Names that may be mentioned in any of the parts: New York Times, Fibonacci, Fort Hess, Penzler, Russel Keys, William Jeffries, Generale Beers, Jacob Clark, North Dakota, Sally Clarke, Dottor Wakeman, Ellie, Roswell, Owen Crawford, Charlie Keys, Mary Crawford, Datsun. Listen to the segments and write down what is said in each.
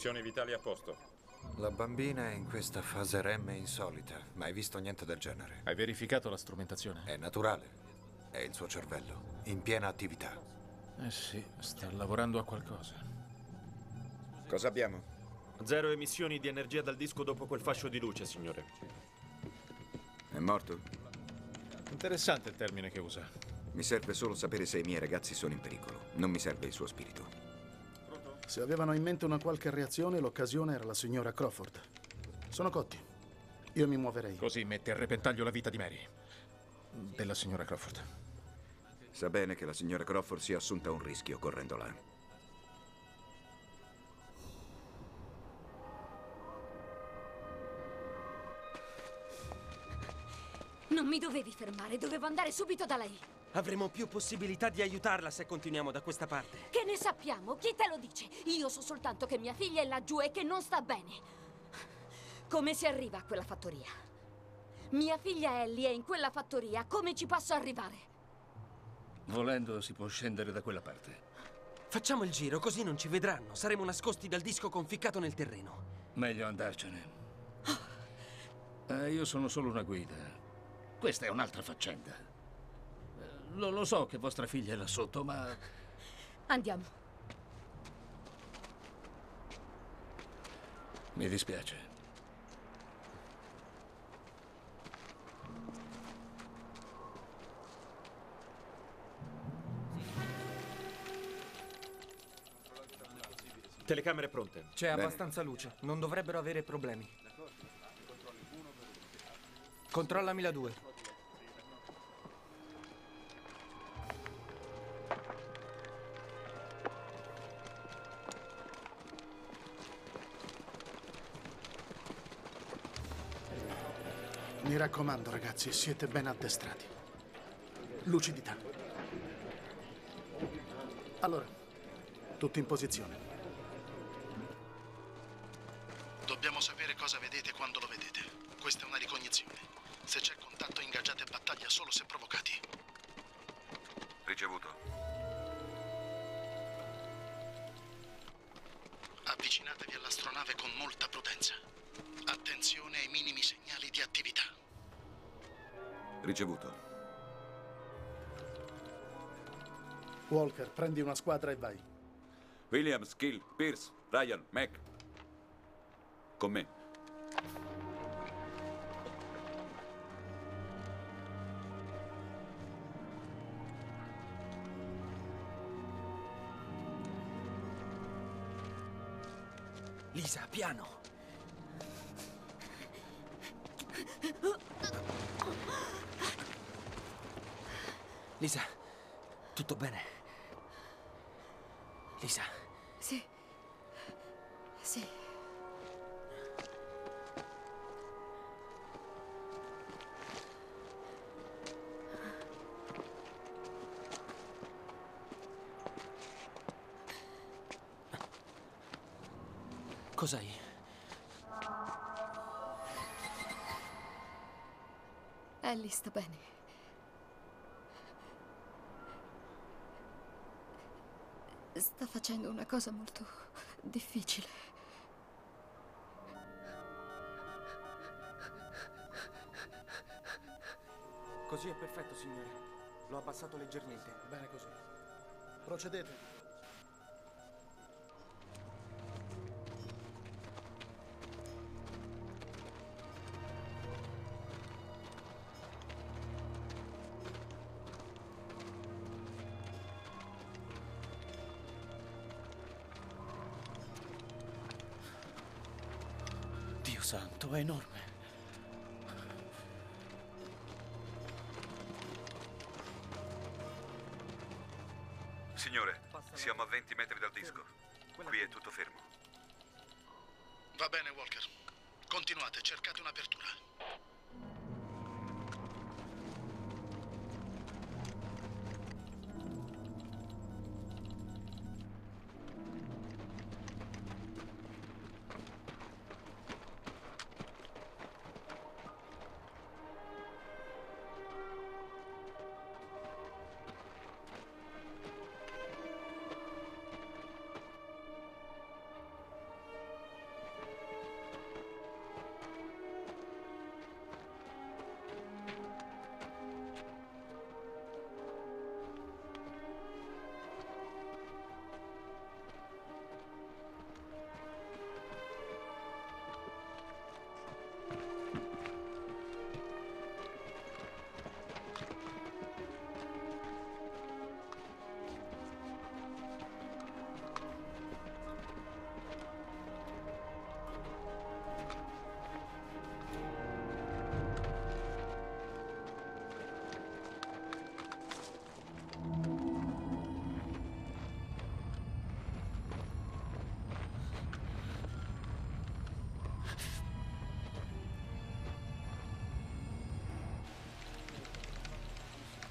Funzioni vitali a posto. La bambina è in questa fase REM insolita. Mai visto niente del genere. Hai verificato la strumentazione? È naturale. È il suo cervello, in piena attività. Eh sì, sta lavorando a qualcosa. Cosa abbiamo? 0 emissioni di energia dal disco dopo quel fascio di luce, signore. È morto? Interessante il termine che usa. Mi serve solo sapere se i miei ragazzi sono in pericolo. Non mi serve il suo spirito. Pronto? Se avevano in mente una qualche reazione, l'occasione era la signora Crawford. Sono cotti. Io mi muoverei. Così mette a repentaglio la vita di Mary. Della signora Crawford. Sa bene che la signora Crawford si è assunta un rischio correndola. Non mi dovevi fermare, dovevo andare subito da lei. Avremo più possibilità di aiutarla se continuiamo da questa parte. Che ne sappiamo? Chi te lo dice? Io so soltanto che mia figlia è laggiù e che non sta bene. Come si arriva a quella fattoria? Mia figlia Ellie è in quella fattoria. Come ci posso arrivare? Volendo si può scendere da quella parte. Facciamo il giro, così non ci vedranno. Saremo nascosti dal disco conficcato nel terreno. Meglio andarcene. Io sono solo una guida. Questa è un'altra faccenda. Lo so che vostra figlia è là sotto, ma... Andiamo. Mi dispiace. Telecamere pronte. C'è abbastanza luce. Non dovrebbero avere problemi. Controllami la 2. Mi raccomando, ragazzi, siete ben addestrati. Lucidità. Allora, tutti in posizione. Dobbiamo sapere cosa vedete quando lo vedete. Questa è una ricognizione. Se c'è contatto, ingaggiate battaglia solo se provocati. Ricevuto. Avvicinatevi all'astronave con molta prudenza. Attenzione ai minimi segnali di attività. Ricevuto. Walker, prendi una squadra e vai. Williams, Kill, Pierce, Ryan, Mac. Con me. Lisa, piano. Lisa, tutto bene? Lisa? Sì. Sì. Cos'hai? Ellie sta bene. Sta facendo una cosa molto difficile. Così è perfetto, signore. L'ho abbassato leggermente. Bene così. Procedete. Santo, è enorme. Signore, siamo a 20 metri dal disco. Qui è tutto fermo. Va bene, Walker. Continuate, cercate un'apertura.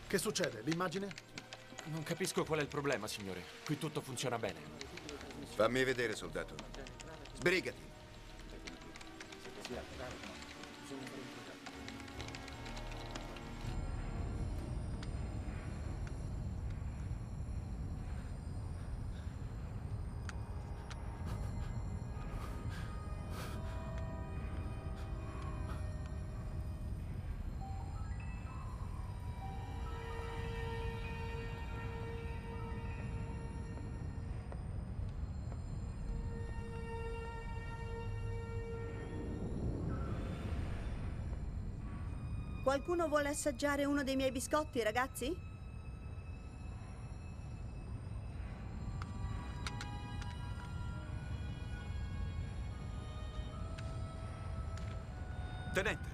Che succede? L'immagine? Non capisco qual è il problema, signore. Qui tutto funziona bene. Fammi vedere, soldato. Sbrigati. Qualcuno vuole assaggiare uno dei miei biscotti, ragazzi? Tenente.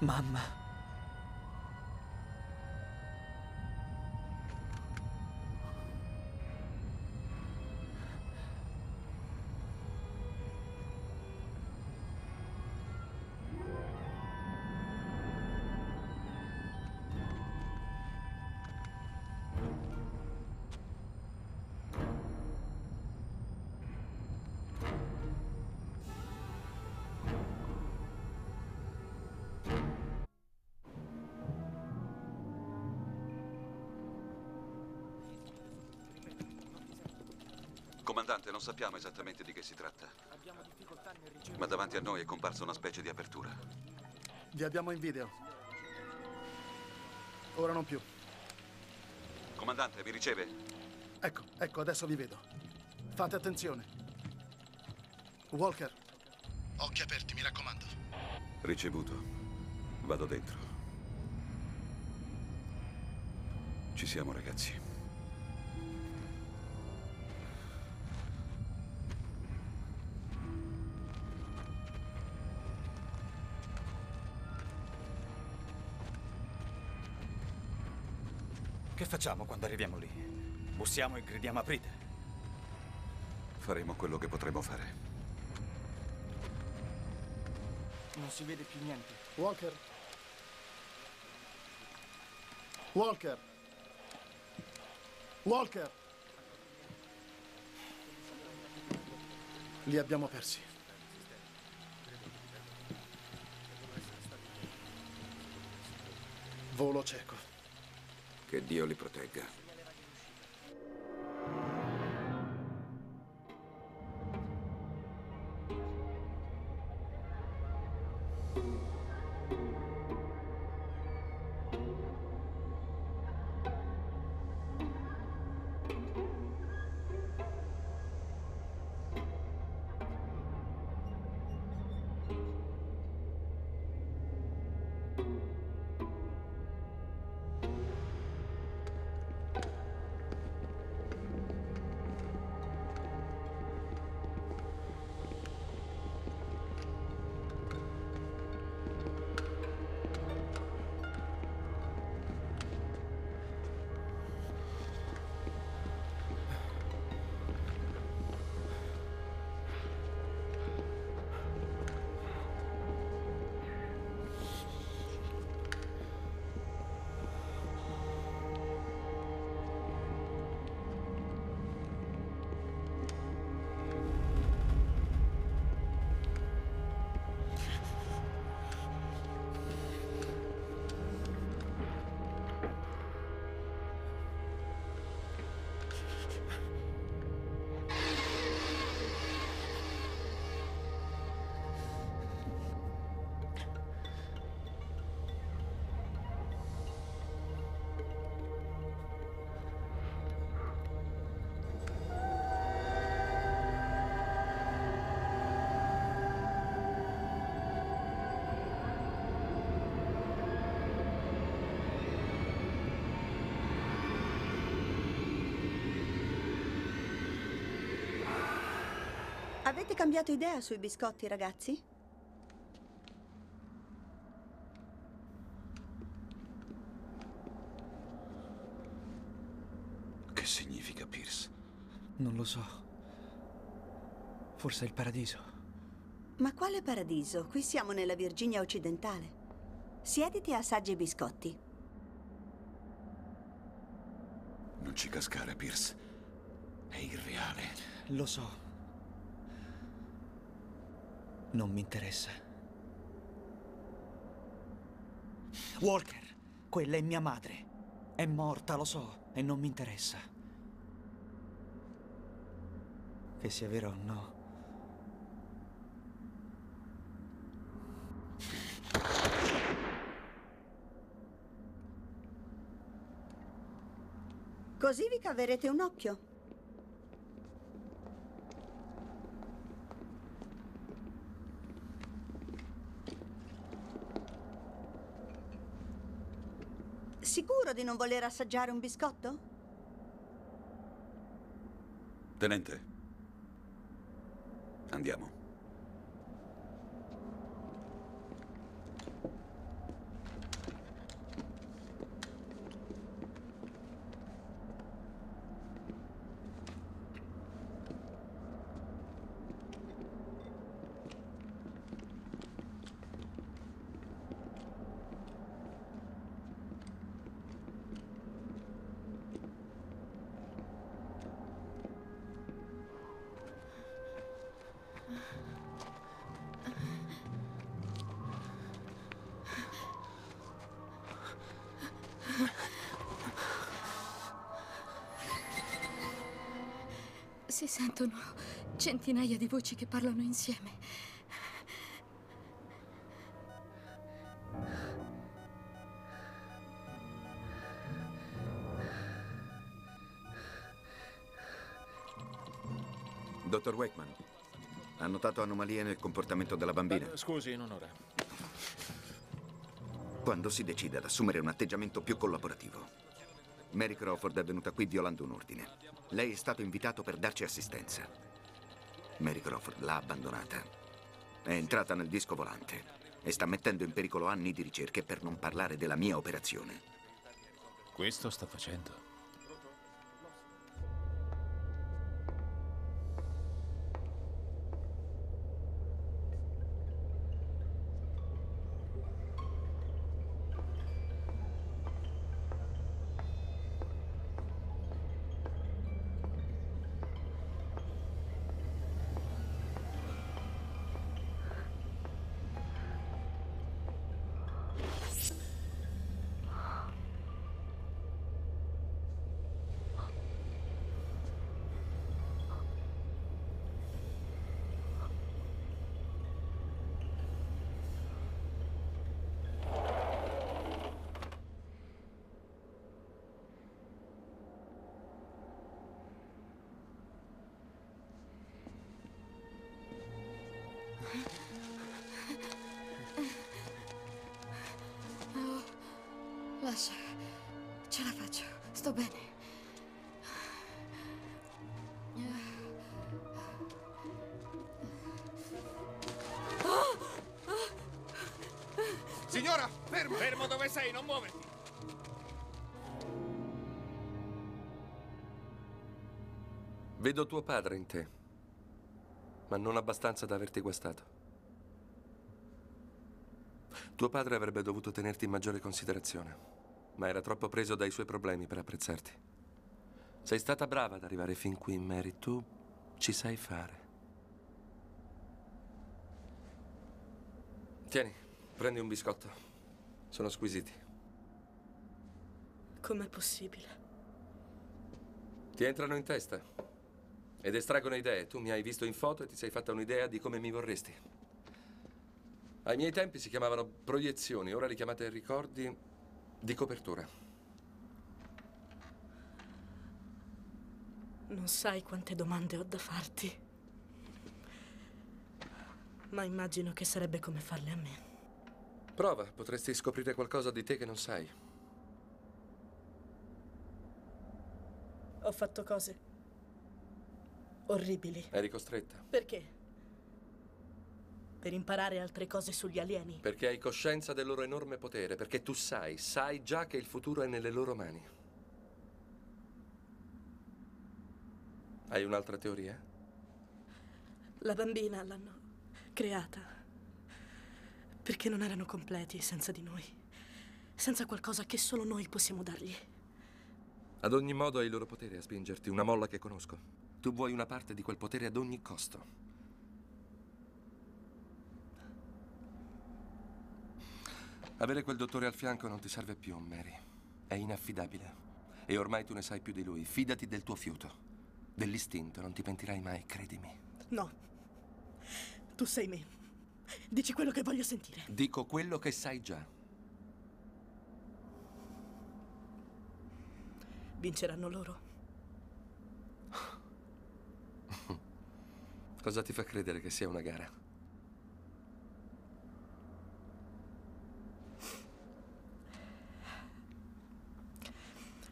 Mamma. Comandante, non sappiamo esattamente di che si tratta, ma davanti a noi è comparsa una specie di apertura. Vi abbiamo in video. Ora non più. Comandante, vi riceve? Ecco, ecco, adesso vi vedo. Fate attenzione. Walker. Occhi aperti, mi raccomando. Ricevuto. Vado dentro. Ci siamo, ragazzi. Che facciamo quando arriviamo lì? Bussiamo e gridiamo aprite. Faremo quello che potremo fare. Non si vede più niente. Walker. Walker. Walker. Li abbiamo persi. Volo cieco. Che Dio li protegga. Avete cambiato idea sui biscotti, ragazzi? Che significa Pierce? Non lo so. Forse è il paradiso. Ma quale paradiso? Qui siamo nella Virginia occidentale. Siediti e assaggi i biscotti. Non ci cascare, Pierce. È irreale. Lo so. Non mi interessa. Walker, quella è mia madre. È morta, lo so, e non mi interessa. Che sia vero o no. Così vi caverete un occhio. Sicuro di non voler assaggiare un biscotto? Tenente, andiamo. Si sentono centinaia di voci che parlano insieme. Dottor Wakeman, ha notato anomalie nel comportamento della bambina? Beh, scusi, non ora. Quando si decide ad assumere un atteggiamento più collaborativo. Mary Crawford è venuta qui violando un ordine. Lei è stato invitato per darci assistenza. Mary Crawford l'ha abbandonata. È entrata nel disco volante e sta mettendo in pericolo anni di ricerche, per non parlare della mia operazione. Questo sta facendo. Lascia, ce la faccio, sto bene. Signora, fermo! Fermo dove sei, non muoverti! Vedo tuo padre in te, ma non abbastanza da averti guastato. Tuo padre avrebbe dovuto tenerti in maggiore considerazione, ma era troppo preso dai suoi problemi per apprezzarti. Sei stata brava ad arrivare fin qui, Mary. Tu ci sai fare. Tieni, prendi un biscotto. Sono squisiti. Com'è possibile? Ti entrano in testa ed estraggono idee. Tu mi hai visto in foto e ti sei fatta un'idea di come mi vorresti. Ai miei tempi si chiamavano proiezioni, ora li chiamate ricordi di copertura. Non sai quante domande ho da farti, ma immagino che sarebbe come farle a me. Prova, potresti scoprire qualcosa di te che non sai. Ho fatto cose orribili. Eri costretta. Perché? Per imparare altre cose sugli alieni. Perché hai coscienza del loro enorme potere, perché tu sai già che il futuro è nelle loro mani. Hai un'altra teoria? La bambina l'hanno creata, perché non erano completi senza di noi, senza qualcosa che solo noi possiamo dargli. Ad ogni modo hai il loro potere a spingerti, una molla che conosco. Tu vuoi una parte di quel potere ad ogni costo. Avere quel dottore al fianco non ti serve più, Mary. È inaffidabile. E ormai tu ne sai più di lui. Fidati del tuo fiuto, dell'istinto. Non ti pentirai mai, credimi. No. Tu sei me. Dici quello che voglio sentire. Dico quello che sai già. Vinceranno loro. Cosa ti fa credere che sia una gara?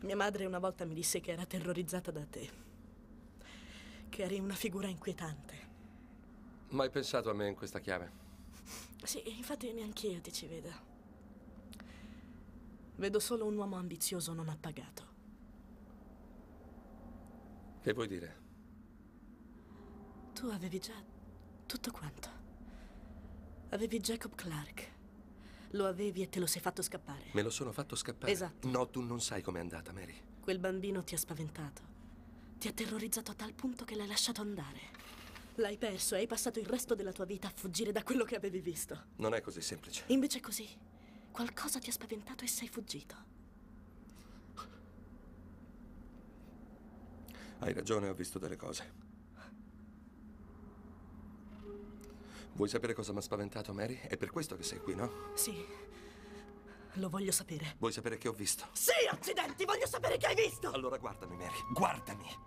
Mia madre una volta mi disse che era terrorizzata da te, che eri una figura inquietante. Mai pensato a me in questa chiave? Sì, infatti neanch'io ti ci vedo. Vedo solo un uomo ambizioso non appagato. Che vuoi dire? Tu avevi già tutto quanto. Avevi Jacob Clark. Lo avevi e te lo sei fatto scappare. Me lo sono fatto scappare? Esatto. No, tu non sai com'è andata, Mary. Quel bambino ti ha spaventato. Ti ha terrorizzato a tal punto che l'hai lasciato andare. L'hai perso e hai passato il resto della tua vita a fuggire da quello che avevi visto. Non è così semplice. Invece è così. Qualcosa ti ha spaventato e sei fuggito. Hai ragione, ho visto delle cose. Vuoi sapere cosa mi ha spaventato, Mary? È per questo che sei qui, no? Sì, lo voglio sapere. Vuoi sapere che ho visto? Sì, accidenti, voglio sapere che hai visto! Allora guardami, Mary, guardami!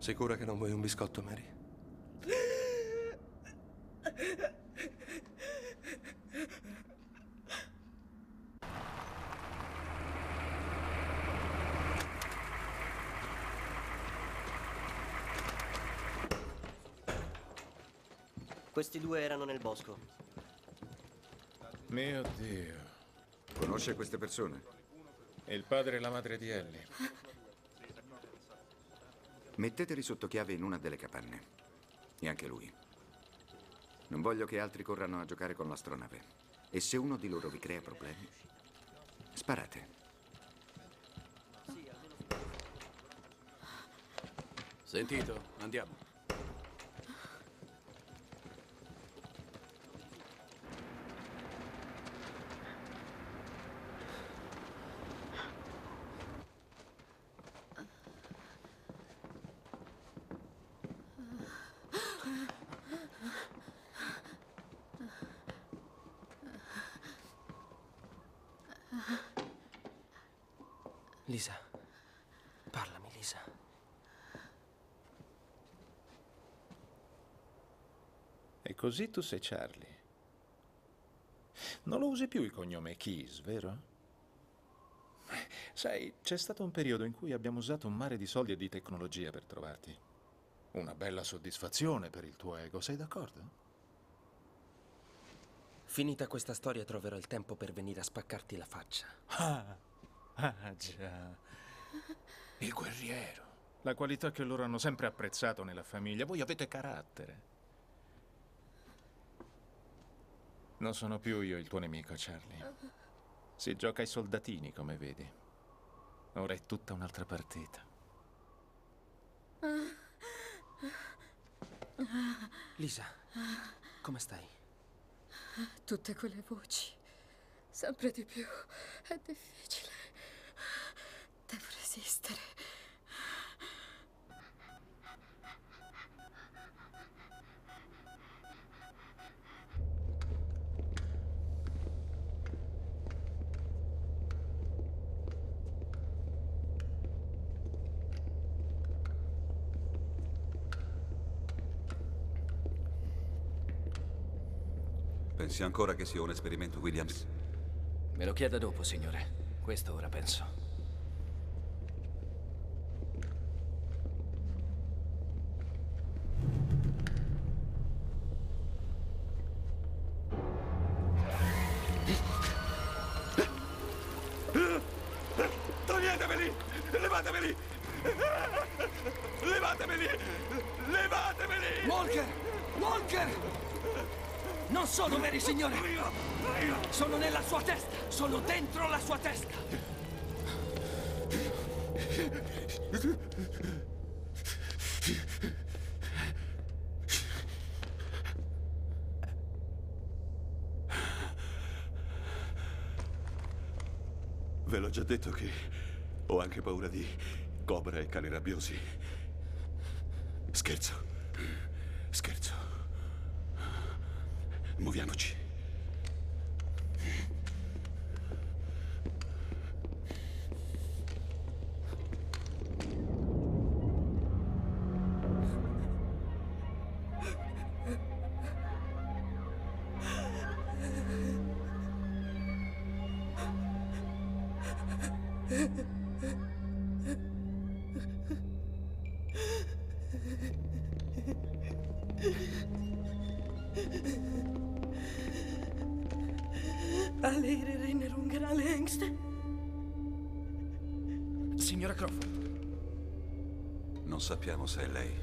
Sicura che non vuoi un biscotto, Mary? Questi due erano nel bosco. Mio Dio. Conosce queste persone? Il padre e la madre di Ellie. Metteteli sotto chiave in una delle capanne. E anche lui. Non voglio che altri corrano a giocare con l'astronave. E se uno di loro vi crea problemi, sparate. Sentito, andiamo. Lisa, parlami, Lisa. E così tu sei Charlie. Non lo usi più il cognome Keys, vero? Sai, c'è stato un periodo in cui abbiamo usato un mare di soldi e di tecnologia per trovarti. Una bella soddisfazione per il tuo ego, sei d'accordo? Finita questa storia troverò il tempo per venire a spaccarti la faccia. Ah già, il guerriero. La qualità che loro hanno sempre apprezzato nella famiglia. Voi avete carattere. Non sono più io il tuo nemico, Charlie. Si gioca ai soldatini, come vedi. Ora è tutta un'altra partita. Lisa, come stai? Tutte quelle voci. Sempre di più. È difficile. Devo resistere. Pensi ancora che sia un esperimento Williams? Me lo chieda dopo, signore. Questo ora penso. Ve l'ho già detto che ho anche paura di cobra e cani rabbiosi. Scherzo. Scherzo. Muoviamoci. Signora Crawford. Non sappiamo se è lei.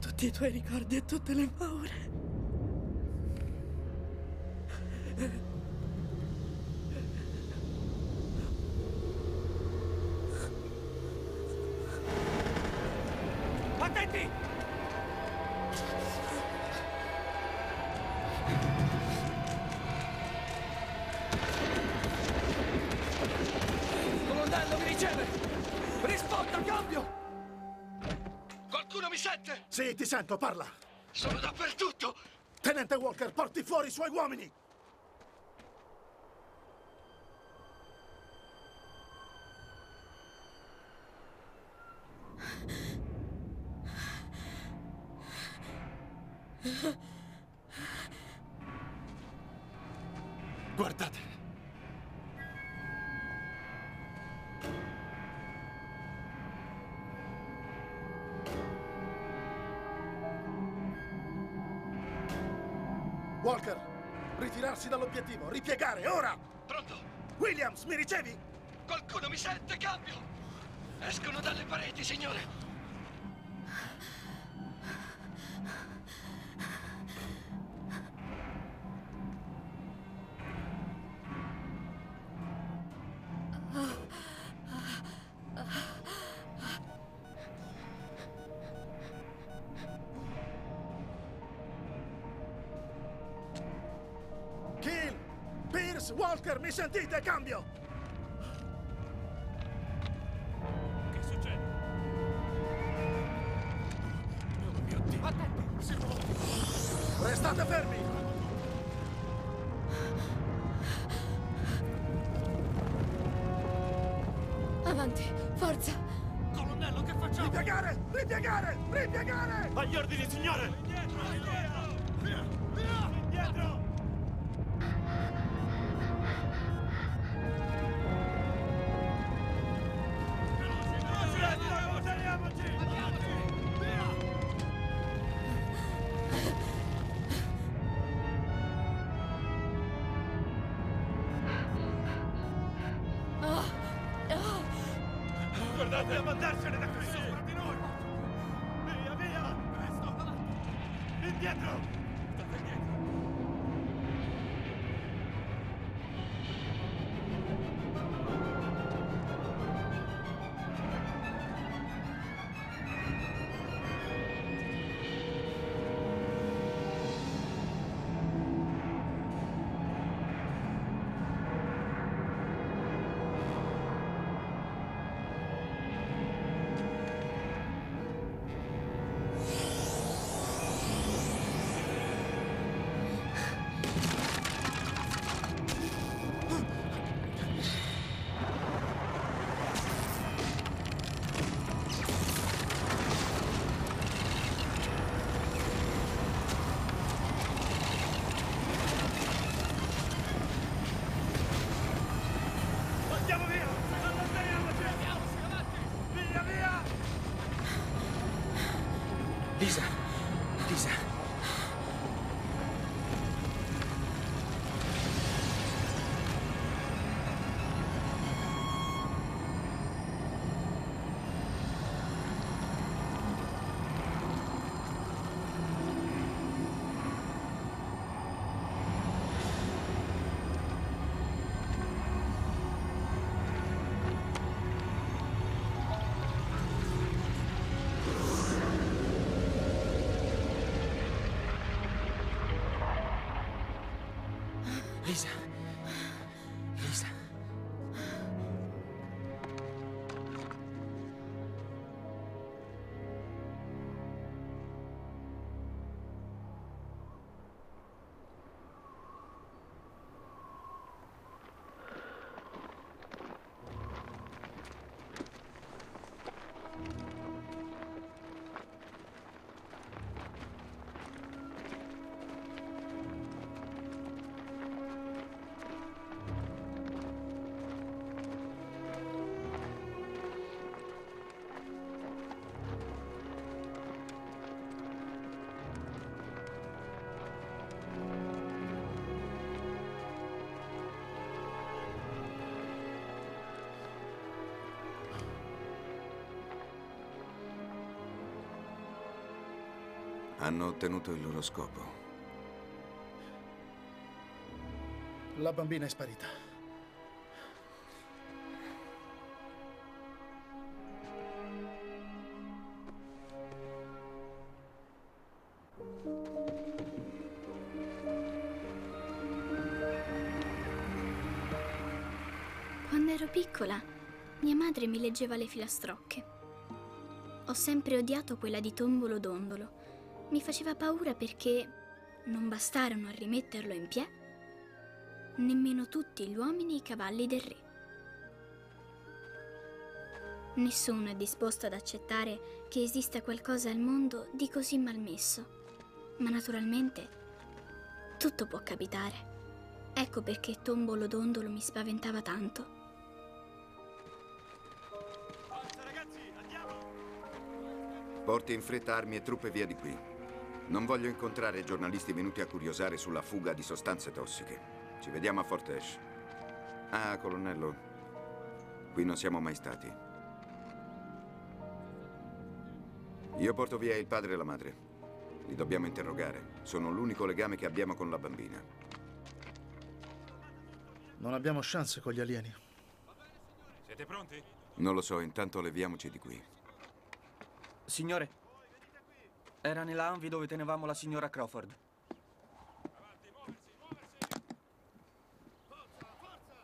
Tutti i tuoi ricordi e tutte le paure. Sì, ti sento, parla! Sono dappertutto! Tenente Walker, porti fuori i suoi uomini! Guardate! Walker, ritirarsi dall'obiettivo, ripiegare, ora! Pronto? Williams, mi ricevi? Qualcuno mi sente, cambio! Escono dalle pareti, signore! Walker, mi sentite? Cambio! Che succede? Oh mio Dio! Attenti! Si muove! Restate fermi! Avanti, forza! Colonnello, che facciamo? Ripiegare! Ripiegare! Ripiegare! Agli ordini, signore! Indietro! Indietro! Indietro! Dobbiamo andarsene da qui, sopra di noi! Via, via! Presto, avanti! Indietro! State indietro! Lisa. Lisa. Hanno ottenuto il loro scopo. La bambina è sparita. Quando ero piccola, mia madre mi leggeva le filastrocche. Ho sempre odiato quella di Tombolo Dondolo. Mi faceva paura perché non bastarono a rimetterlo in piedi nemmeno tutti gli uomini e i cavalli del re. Nessuno è disposto ad accettare che esista qualcosa al mondo di così malmesso, ma naturalmente tutto può capitare. Ecco perché Tombolo Dondolo mi spaventava tanto. Porti in fretta armi e truppe via di qui. Non voglio incontrare giornalisti venuti a curiosare sulla fuga di sostanze tossiche. Ci vediamo a Fort Hess. Ah, colonnello, qui non siamo mai stati. Io porto via il padre e la madre. Li dobbiamo interrogare. Sono l'unico legame che abbiamo con la bambina. Non abbiamo chance con gli alieni. Siete pronti? Non lo so, intanto leviamoci di qui. Signore. Era nell'anvi dove tenevamo la signora Crawford. Avanti, muoversi, muoversi! Forza, forza!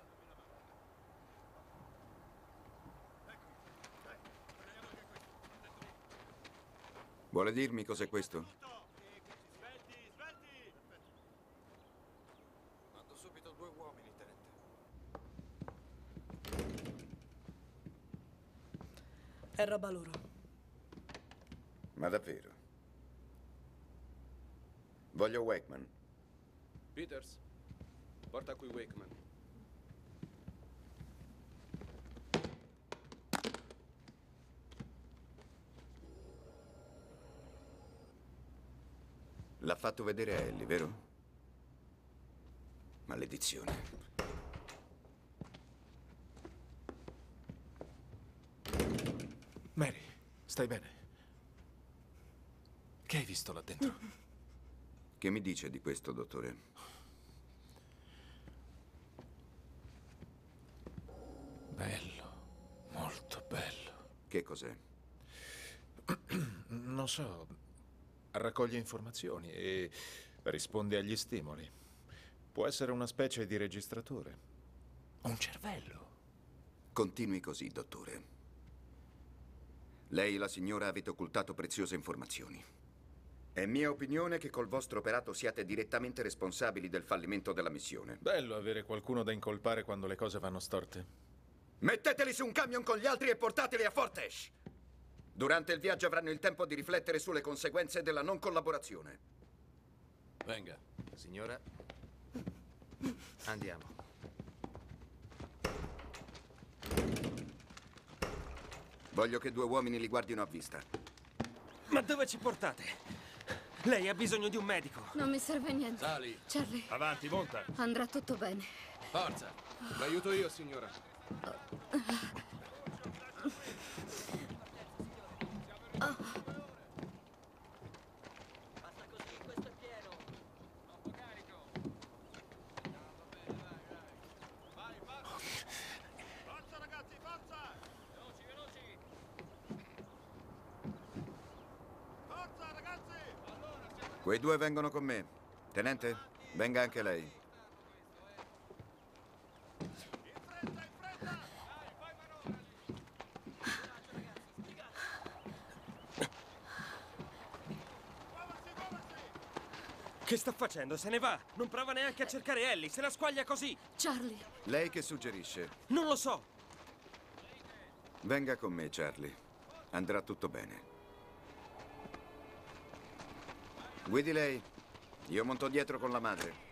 Vuole dirmi cos'è questo? Svelti, svelti! Mando subito 2 uomini, tenente. È roba loro. Ma davvero? Voglio Wakeman. Peters, porta qui Wakeman. L'ha fatto vedere a Ellie, vero? Maledizione. Mary, stai bene? Che hai visto là dentro? Che mi dice di questo, dottore? Bello, molto bello. Che cos'è? Non so. Raccoglie informazioni e risponde agli stimoli. Può essere una specie di registratore. Un cervello. Continui così, dottore. Lei e la signora avete occultato preziose informazioni. È mia opinione che col vostro operato siate direttamente responsabili del fallimento della missione. Bello avere qualcuno da incolpare quando le cose vanno storte. Metteteli su un camion con gli altri e portateli a Fort Hess. Durante il viaggio avranno il tempo di riflettere sulle conseguenze della non collaborazione. Venga, signora. Andiamo. Voglio che 2 uomini li guardino a vista. Ma dove ci portate? Lei ha bisogno di un medico. Non mi serve niente. Sali. Charlie. Avanti, monta. Andrà tutto bene. Forza. L'aiuto io, signora. Quei 2 vengono con me. Tenente, venga anche lei. Che sta facendo? Se ne va! Non prova neanche a cercare Ellie, se la squaglia così! Charlie! Lei che suggerisce? Non lo so! Venga con me, Charlie. Andrà tutto bene. Guidi lei. Io monto dietro con la madre.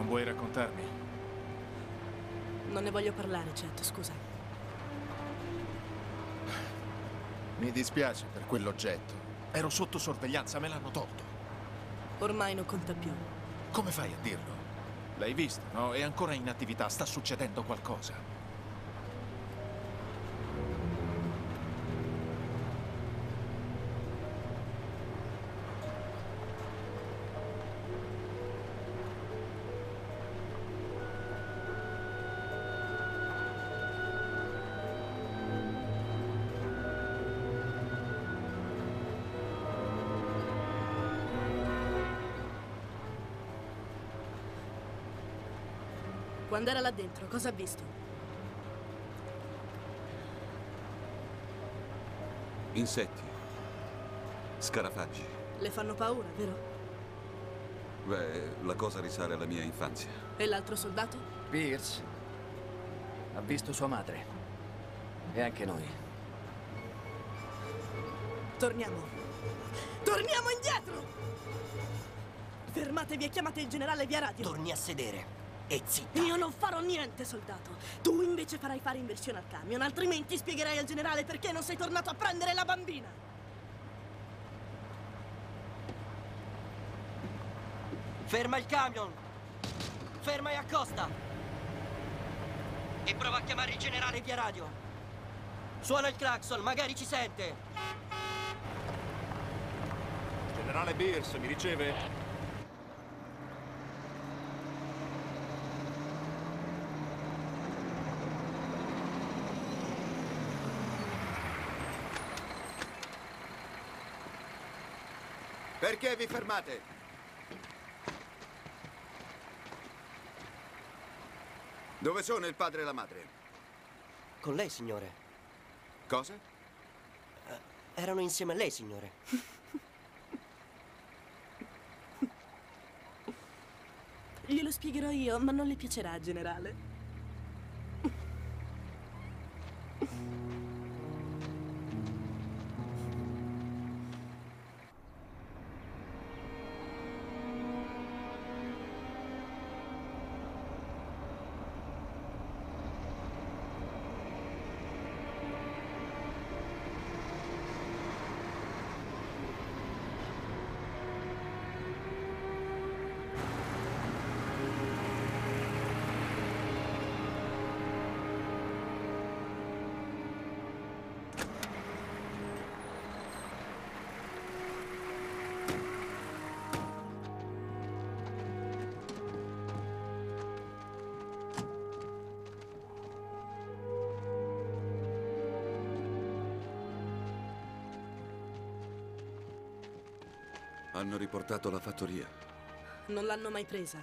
Vuoi raccontarmi? Non ne voglio parlare, certo, scusa. Mi dispiace per quell'oggetto. Ero sotto sorveglianza, me l'hanno tolto. Ormai non conta più. Come fai a dirlo? L'hai visto, no? È ancora in attività, sta succedendo qualcosa. Quando era là dentro, cosa ha visto? Insetti. Scarafaggi. Le fanno paura, vero? Beh, la cosa risale alla mia infanzia. E l'altro soldato? Beers. Ha visto sua madre. E anche noi. Torniamo. Torniamo indietro! Fermatevi e chiamate il generale via radio. Torni a sedere. E zitta. Io non farò niente, soldato. Tu invece farai fare inversione al camion, altrimenti spiegherai al generale perché non sei tornato a prendere la bambina. Ferma il camion. Ferma e accosta. E prova a chiamare il generale via radio. Suona il clacson, magari ci sente. Generale Beers, mi riceve? Perché vi fermate? Dove sono il padre e la madre? Con lei, signore. Cosa? Erano insieme a lei, signore. Glielo spiegherò io, ma non le piacerà, generale. Hanno riportato la fattoria. Non l'hanno mai presa.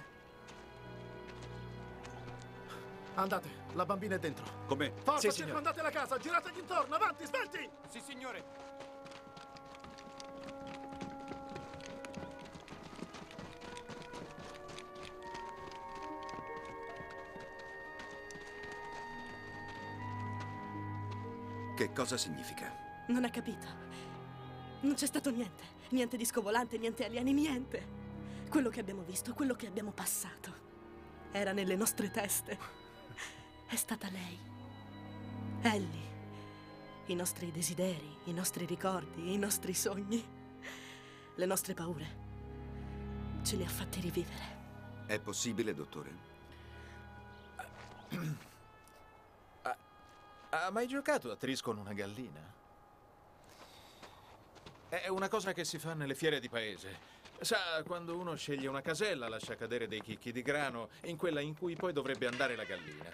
Andate, la bambina è dentro. Come? Forza, sì, circondate la casa, girategli intorno, avanti, svelti! Sì, signore. Che cosa significa? Non ha capito. Non c'è stato niente. Niente disco volante, niente alieni, niente. Quello che abbiamo visto, quello che abbiamo passato, era nelle nostre teste. È stata lei. Ellie. I nostri desideri, i nostri ricordi, i nostri sogni, le nostre paure. Ce li ha fatti rivivere. È possibile, dottore? Ha mai giocato a tris con una gallina? È una cosa che si fa nelle fiere di paese. Sa, quando uno sceglie una casella, lascia cadere dei chicchi di grano in quella in cui poi dovrebbe andare la gallina.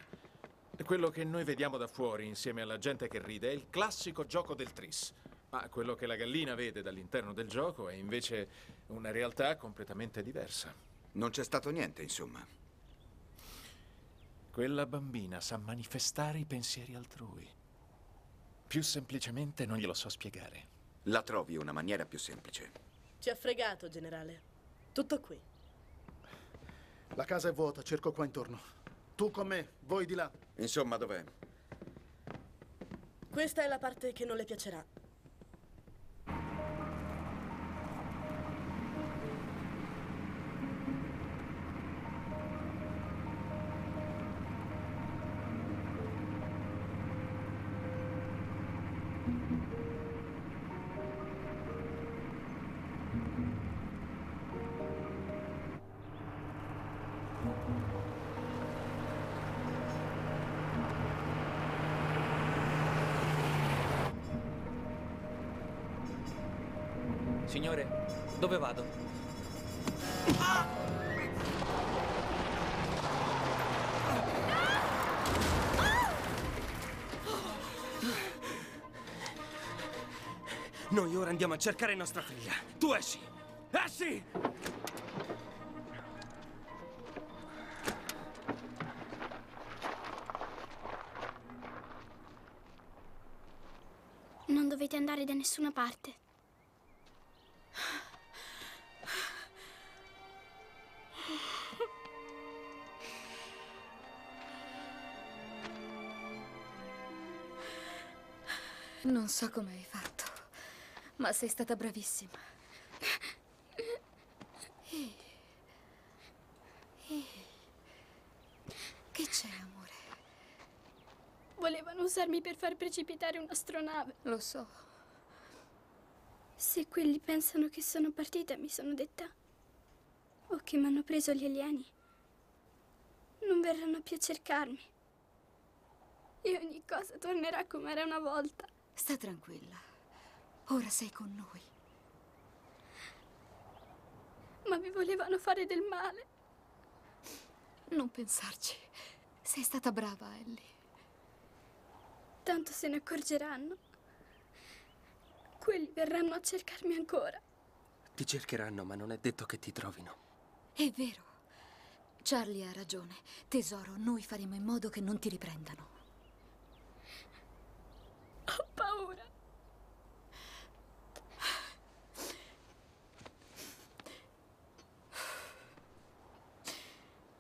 Quello che noi vediamo da fuori, insieme alla gente che ride, è il classico gioco del tris. Ma quello che la gallina vede dall'interno del gioco è invece una realtà completamente diversa. Non c'è stato niente, insomma. Quella bambina sa manifestare i pensieri altrui. Più semplicemente non glielo so spiegare. La trovi una maniera più semplice. Ci ha fregato, generale. Tutto qui. La casa è vuota, cerco qua intorno. Tu con me, voi di là. Insomma, dov'è? Questa è la parte che non le piacerà. Signore, dove vado? Ah! Noi ora andiamo a cercare nostra figlia. Tu esci! Esci! Non dovete andare da nessuna parte. Non so come hai fatto, ma sei stata bravissima. Che c'è, amore? Volevano usarmi per far precipitare un'astronave. Lo so. Se quelli pensano che sono partita, mi sono detta, o che mi hanno preso gli alieni, non verranno più a cercarmi. E ogni cosa tornerà come era una volta. Sta tranquilla. Ora sei con noi. Ma mi volevano fare del male. Non pensarci. Sei stata brava, Ellie. Tanto se ne accorgeranno. Quelli verranno a cercarmi ancora. Ti cercheranno, ma non è detto che ti trovino. È vero. Charlie ha ragione. Tesoro, noi faremo in modo che non ti riprendano. Ho paura.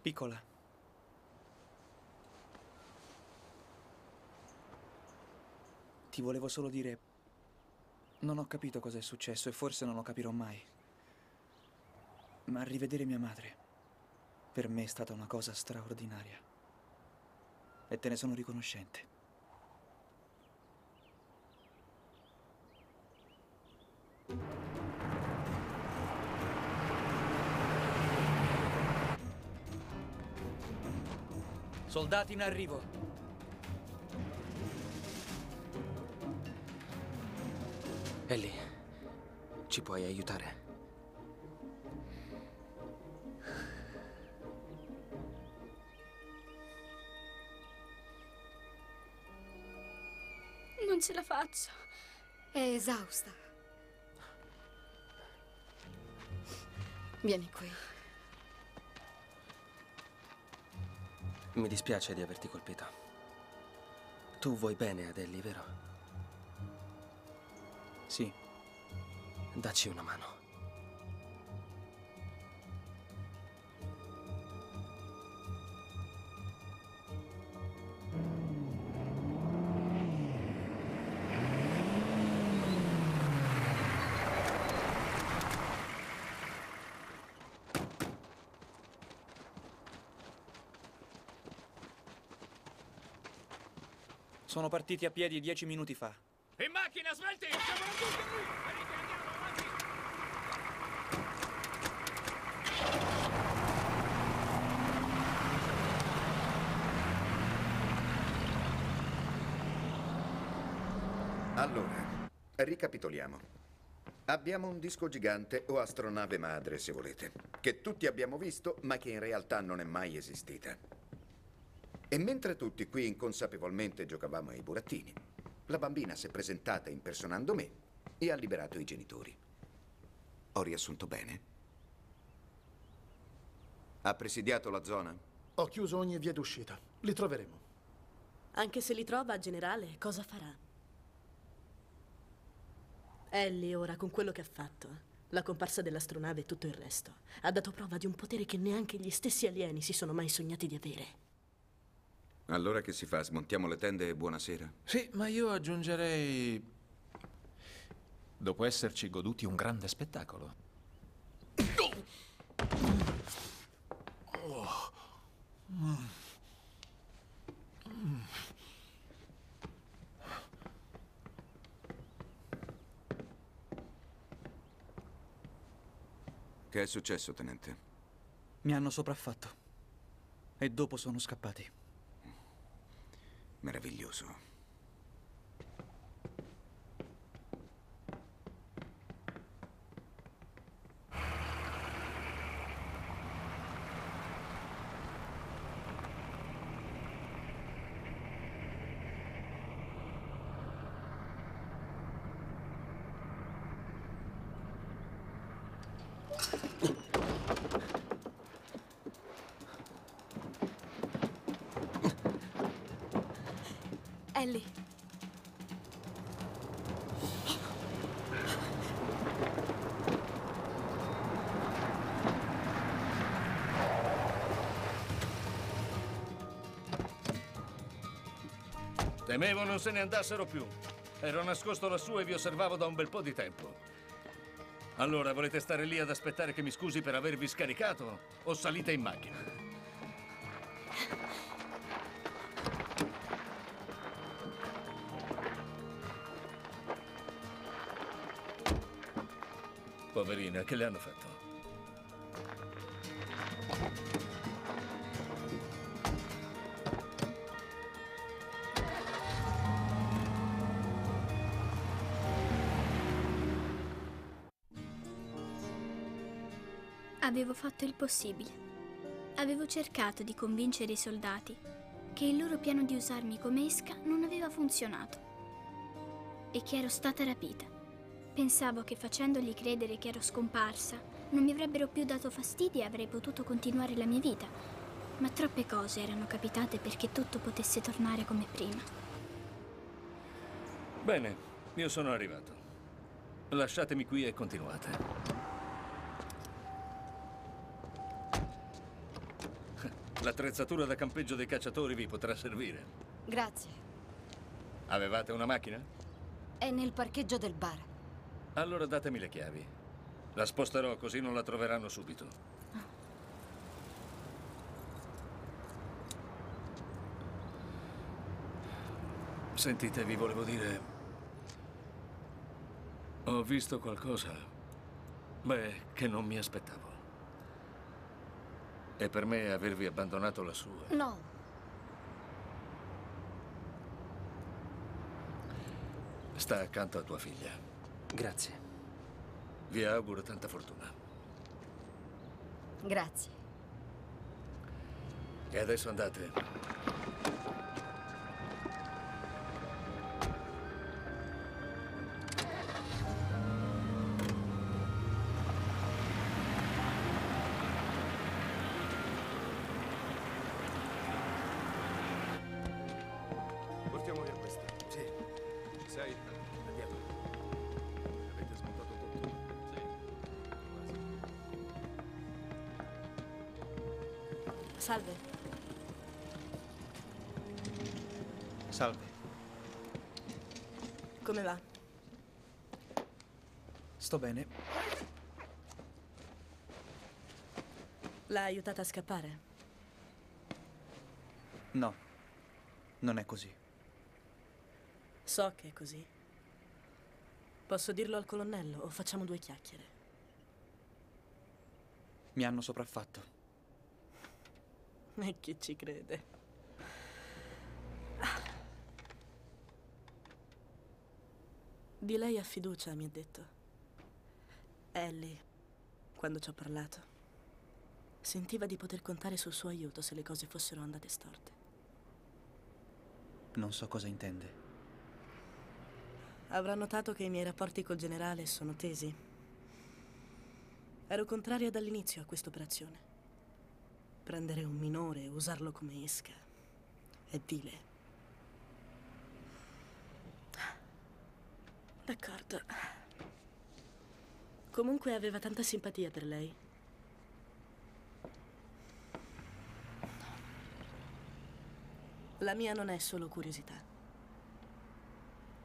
Piccola. Ti volevo solo dire, non ho capito cosa è successo e forse non lo capirò mai. Ma rivedere mia madre per me è stata una cosa straordinaria. E te ne sono riconoscente. Soldati in arrivo. Ellie, ci puoi aiutare? Non ce la faccio. È esausta. Vieni qui. Mi dispiace di averti colpito. Tu vuoi bene ad Ellie, vero? Sì. Dacci una mano. Sono partiti a piedi 10 minuti fa. In macchina, svelti! Siamo tutti qui! Allora, ricapitoliamo. Abbiamo un disco gigante o astronave madre, se volete, che tutti abbiamo visto, ma che in realtà non è mai esistita. E mentre tutti qui inconsapevolmente giocavamo ai burattini, la bambina si è presentata impersonando me e ha liberato i genitori. Ho riassunto bene? Ha presidiato la zona? Ho chiuso ogni via d'uscita. Li troveremo. Anche se li trova, generale, cosa farà? Ellie ora, con quello che ha fatto, la comparsa dell'astronave e tutto il resto, ha dato prova di un potere che neanche gli stessi alieni si sono mai sognati di avere. Allora che si fa? Smontiamo le tende e buonasera? Sì, ma io aggiungerei... dopo esserci goduti un grande spettacolo. Che è successo, tenente? Mi hanno sopraffatto. E dopo sono scappati. Meraviglioso. Ellie. Temevo non se ne andassero più. Ero nascosto lassù e vi osservavo da un bel po' di tempo. Allora, volete stare lì ad aspettare che mi scusi per avervi scaricato o salite in macchina? Poverina, che le hanno fatto? Avevo fatto il possibile. Avevo cercato di convincere i soldati che il loro piano di usarmi come esca non aveva funzionato e che ero stata rapita. Pensavo che facendogli credere che ero scomparsa non mi avrebbero più dato fastidio e avrei potuto continuare la mia vita, ma troppe cose erano capitate perché tutto potesse tornare come prima. Bene, io sono arrivato. Lasciatemi qui e continuate. L'attrezzatura da campeggio dei cacciatori vi potrà servire. Grazie. Avevate una macchina? È nel parcheggio del bar. Allora datemi le chiavi. La sposterò così non la troveranno subito. Sentite, vi volevo dire... ho visto qualcosa... beh, che non mi aspettavo. E per me avervi abbandonato lassù... No. Sta accanto a tua figlia. Grazie. Vi auguro tanta fortuna. Grazie. E adesso andate. Portiamo via questa. Sì. Ci sei? Andiamo. Salve. Salve. Come va? Sto bene. L'ha aiutata a scappare? No, non è così. So che è così. Posso dirlo al colonnello o facciamo due chiacchiere? Mi hanno sopraffatto. E chi ci crede? Di lei ha fiducia, mi ha detto. Ellie, quando ci ho parlato, sentiva di poter contare sul suo aiuto se le cose fossero andate storte. Non so cosa intende. Avrà notato che i miei rapporti col generale sono tesi. Ero contraria dall'inizio a quest'operazione. Prendere un minore e usarlo come esca è vile. D'accordo. Comunque aveva tanta simpatia per lei. La mia non è solo curiosità.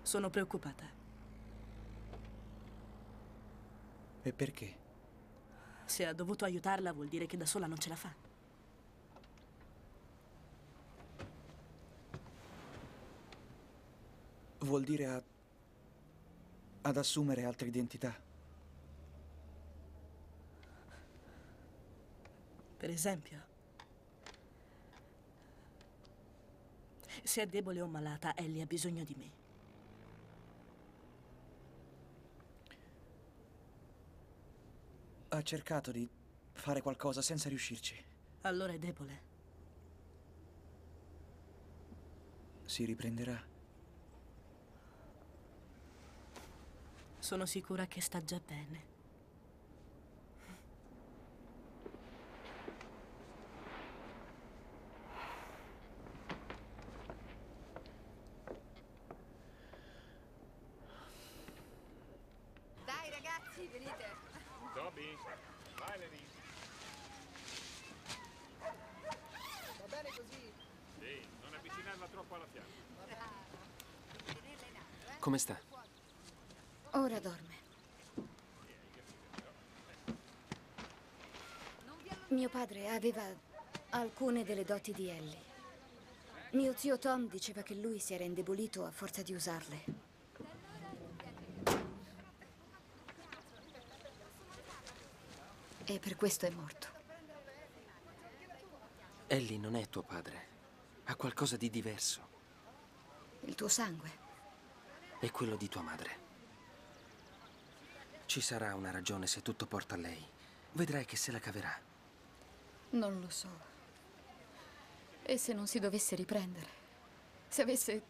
Sono preoccupata. E perché? Se ha dovuto aiutarla vuol dire che da sola non ce la fa. Vuol dire ad assumere altre identità. Per esempio, se è debole o malata, Ellie ha bisogno di me. Ha cercato di fare qualcosa senza riuscirci. Allora è debole. Si riprenderà. Sono sicura che sta già bene. Dai ragazzi, venite. Dobby, Valerie. Va bene così? Sì, non avvicinarla troppo alla fiamma. Come sta? Ora dorme. Mio padre aveva alcune delle doti di Ellie. Mio zio Tom diceva che lui si era indebolito a forza di usarle. E per questo è morto. Ellie non è tuo padre. Ha qualcosa di diverso. Il tuo sangue. E quello di tua madre. Ci sarà una ragione se tutto porta a lei. Vedrai che se la caverà. Non lo so. E se non si dovesse riprendere? Se avesse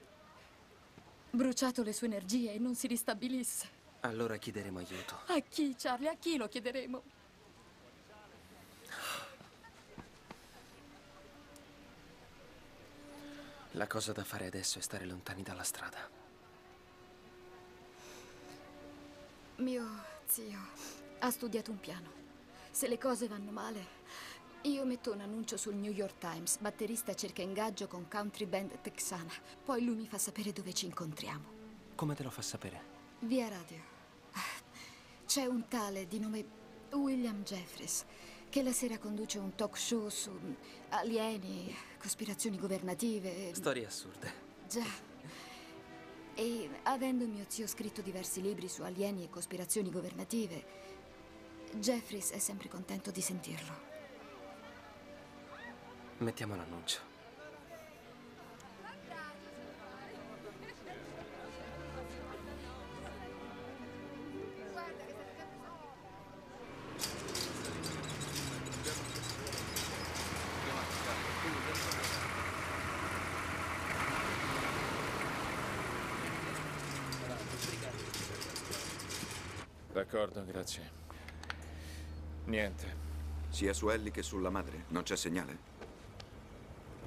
bruciato le sue energie e non si ristabilisse? Allora chiederemo aiuto. A chi, Charlie? A chi lo chiederemo? La cosa da fare adesso è stare lontani dalla strada. Mio zio ha studiato un piano. Se le cose vanno male, io metto un annuncio sul New York Times. Batterista cerca ingaggio con country band texana. Poi lui mi fa sapere dove ci incontriamo. Come te lo fa sapere? Via radio. C'è un tale di nome William Jeffries che la sera conduce un talk show su alieni, cospirazioni governative. Storie assurde. Già. E avendo mio zio scritto diversi libri su alieni e cospirazioni governative, Jeffries è sempre contento di sentirlo. Mettiamo l'annuncio. D'accordo, grazie. Niente. Sia su Ellie che sulla madre non c'è segnale?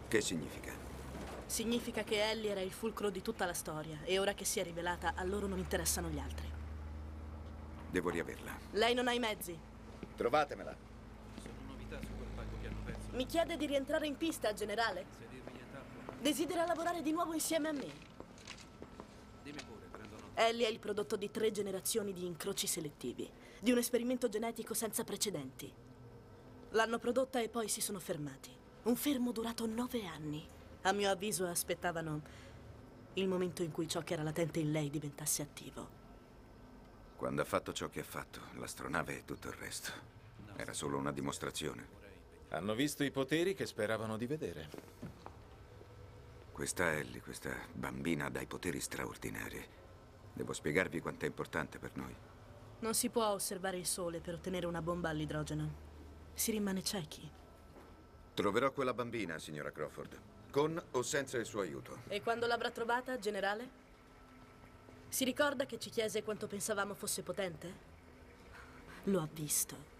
Che significa? Significa che Ellie era il fulcro di tutta la storia e ora che si è rivelata a loro non interessano gli altri. Devo riaverla. Lei non ha i mezzi. Trovatemela. Sono novità su quel pacco che hanno perso. Mi chiede di rientrare in pista, generale. Desidera lavorare di nuovo insieme a me. Dimmi pure. Ellie è il prodotto di 3 generazioni di incroci selettivi, di un esperimento genetico senza precedenti. L'hanno prodotta e poi si sono fermati. Un fermo durato 9 anni. A mio avviso aspettavano il momento in cui ciò che era latente in lei diventasse attivo. Quando ha fatto ciò che ha fatto, l'astronave e tutto il resto era solo una dimostrazione. Hanno visto i poteri che speravano di vedere. Questa Ellie, questa bambina dai poteri straordinari. Devo spiegarvi quanto è importante per noi. Non si può osservare il sole per ottenere una bomba all'idrogeno. Si rimane ciechi. Troverò quella bambina, signora Crawford, con o senza il suo aiuto. E quando l'avrà trovata, generale? Si ricorda che ci chiese quanto pensavamo fosse potente? Lo ha visto.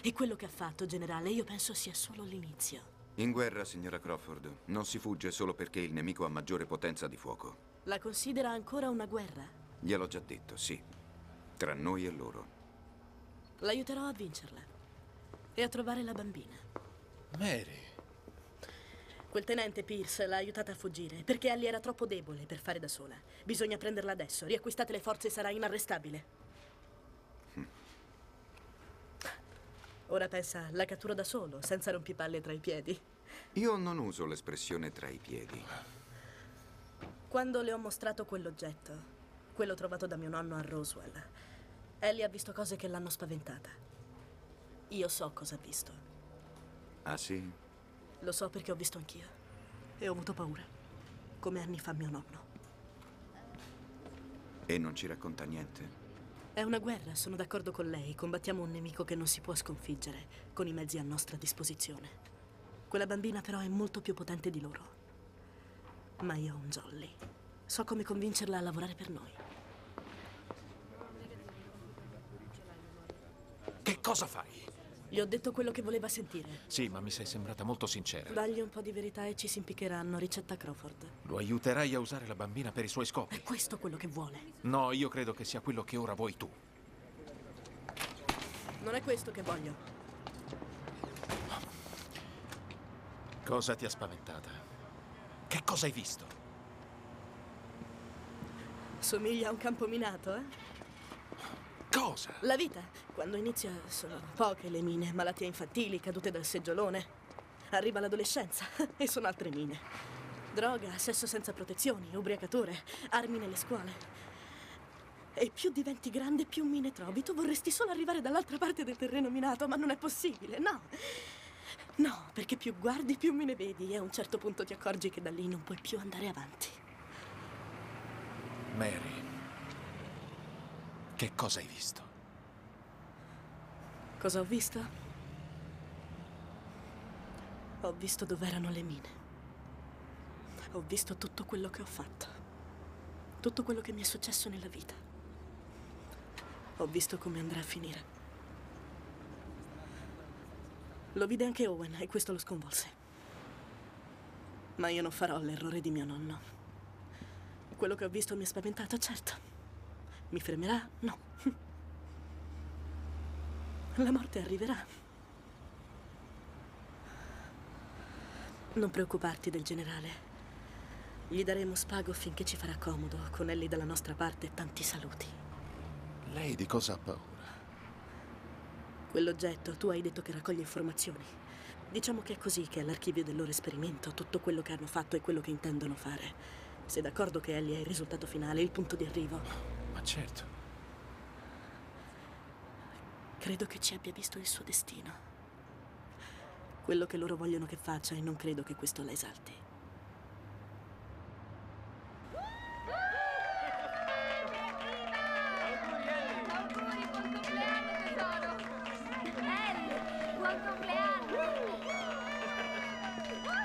E quello che ha fatto, generale, io penso sia solo l'inizio. In guerra, signora Crawford, non si fugge solo perché il nemico ha maggiore potenza di fuoco. La considera ancora una guerra? Gliel'ho già detto, sì. Tra noi e loro. L'aiuterò a vincerla e a trovare la bambina. Mary. Quel tenente Pierce l'ha aiutata a fuggire perché Ellie era troppo debole per fare da sola. Bisogna prenderla adesso. Riacquistate le forze e sarà inarrestabile. Ora pensa, la cattura da solo, senza rompipalle tra i piedi. Io non uso l'espressione tra i piedi. Quando le ho mostrato quell'oggetto, quello trovato da mio nonno a Roswell, Ellie ha visto cose che l'hanno spaventata. Io so cosa ha visto. Ah, sì? Lo so perché ho visto anch'io. E ho avuto paura, come anni fa mio nonno. E non ci racconta niente? È una guerra, sono d'accordo con lei. Combattiamo un nemico che non si può sconfiggere con i mezzi a nostra disposizione. Quella bambina però è molto più potente di loro. Ma io ho un jolly. So come convincerla a lavorare per noi. Che cosa fai? Le ho detto quello che voleva sentire. Sì, ma mi sei sembrata molto sincera. Dagli un po' di verità e ci si impiccheranno, ricetta Crawford. Lo aiuterai a usare la bambina per i suoi scopi. È questo quello che vuole? No, io credo che sia quello che ora vuoi tu. Non è questo che voglio. Cosa ti ha spaventata? Che cosa hai visto? Somiglia a un campo minato, eh? Cosa? La vita. Quando inizia sono poche le mine, malattie infantili, cadute dal seggiolone. Arriva l'adolescenza e sono altre mine. Droga, sesso senza protezioni, ubriacature, armi nelle scuole. E più diventi grande, più mine trovi. Tu vorresti solo arrivare dall'altra parte del terreno minato, ma non è possibile, no. No, perché più guardi, più mine vedi e a un certo punto ti accorgi che da lì non puoi più andare avanti. Mary. Che cosa hai visto? Cosa ho visto? Ho visto dove erano le mine. Ho visto tutto quello che ho fatto. Tutto quello che mi è successo nella vita. Ho visto come andrà a finire. Lo vide anche Owen e questo lo sconvolse. Ma io non farò l'errore di mio nonno. Quello che ho visto mi ha spaventato, certo. Mi fermerà? No. La morte arriverà. Non preoccuparti del generale. Gli daremo spago finché ci farà comodo, con Ellie dalla nostra parte e tanti saluti. Lei di cosa ha paura? Quell'oggetto, tu hai detto che raccoglie informazioni. Diciamo che è così che è l'archivio del loro esperimento, tutto quello che hanno fatto e quello che intendono fare. Sei d'accordo che Ellie è il risultato finale, il punto di arrivo? Ma certo. Credo che ci abbia visto il suo destino. Quello che loro vogliono che faccia e non credo che questo la esalti. Auguri Ellie! Auguri, buon compleanno tesoro! Ellie, buon compleanno!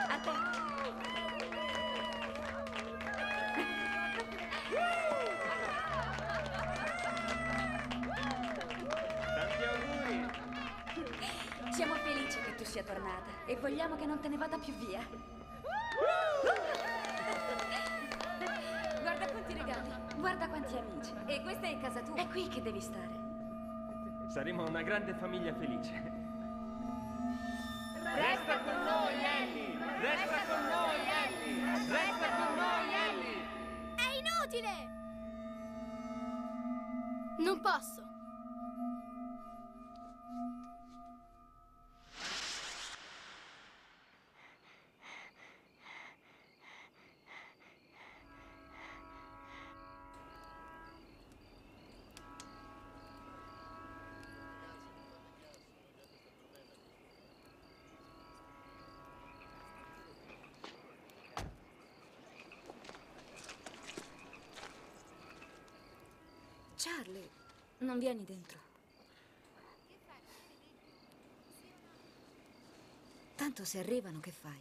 A te! Siamo felici che tu sia tornata e vogliamo che non te ne vada più via. Guarda quanti regali, guarda quanti amici. E questa è casa tua, è qui che devi stare. Saremo una grande famiglia felice. Resta con noi, Ellie! Resta con noi, Ellie! Resta con noi, Ellie! È inutile! Non posso. Charlie, non vieni dentro. Tanto se arrivano, che fai?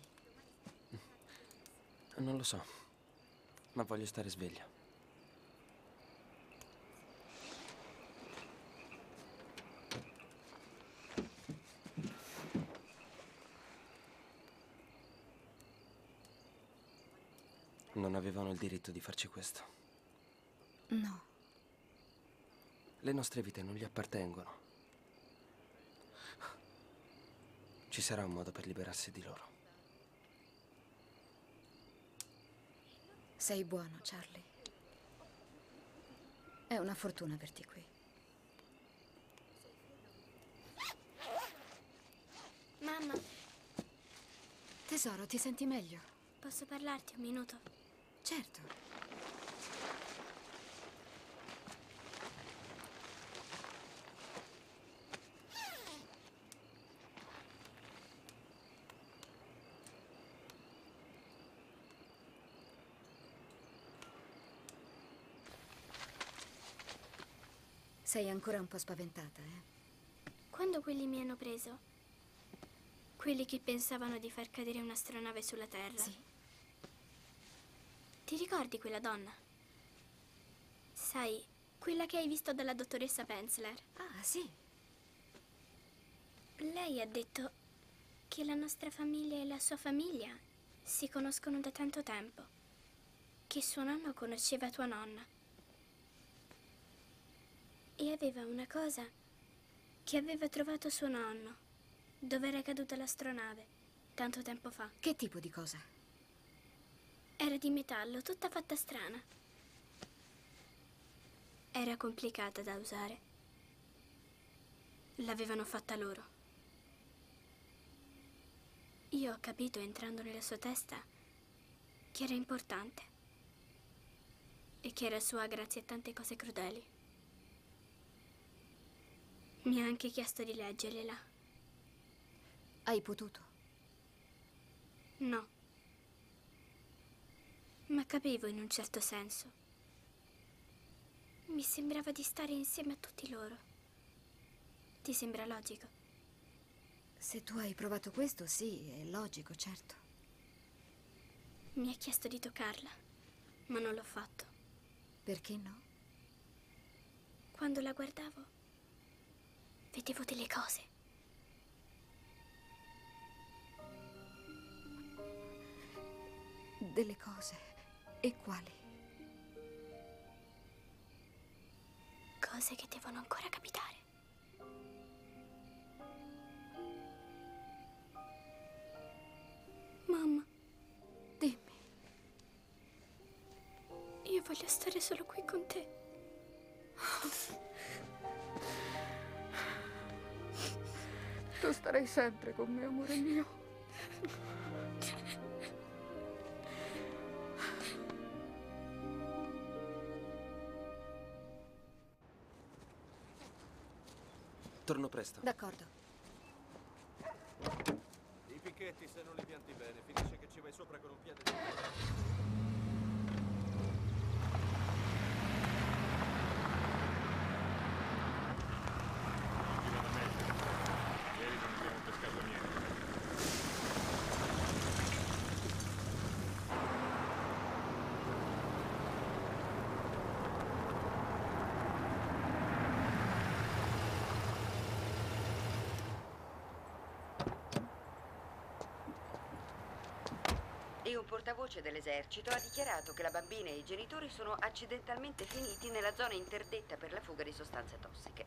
Non lo so, ma voglio stare sveglia. Non avevano il diritto di farci questo. No. Le nostre vite non gli appartengono. Ci sarà un modo per liberarsi di loro. Sei buono, Charlie. È una fortuna averti qui. Mamma. Tesoro, ti senti meglio? Posso parlarti un minuto? Certo. Sei ancora un po' spaventata, eh? Quando quelli mi hanno preso? Quelli che pensavano di far cadere un'astronave sulla Terra? Sì. Ti ricordi quella donna? Sai, quella che hai visto dalla dottoressa Penzler? Ah, sì. Lei ha detto che la nostra famiglia e la sua famiglia si conoscono da tanto tempo, che suo nonno conosceva tua nonna e aveva una cosa che aveva trovato suo nonno dove era caduta l'astronave tanto tempo fa. Che tipo di cosa? Era di metallo, tutta fatta strana. Era complicata da usare. L'avevano fatta loro. Io ho capito, entrando nella sua testa, che era importante e che era sua grazie a tante cose crudeli. Mi ha anche chiesto di leggergliela. Hai potuto? No. Ma capivo in un certo senso. Mi sembrava di stare insieme a tutti loro. Ti sembra logico? Se tu hai provato questo, sì, è logico, certo. Mi ha chiesto di toccarla, ma non l'ho fatto. Perché no? Quando la guardavo, vedevo delle cose. Delle cose... E quali? Cose che devono ancora capitare. Mamma, dimmi. Io voglio stare solo qui con te. Tu starai sempre con me, amore mio. Torno presto. D'accordo. I picchetti, se non li pianti bene, finisce che ci vai sopra con un piede di... Ieri non abbiamo pescato La portavoce dell'esercito ha dichiarato che la bambina e i genitori sono accidentalmente finiti nella zona interdetta per la fuga di sostanze tossiche.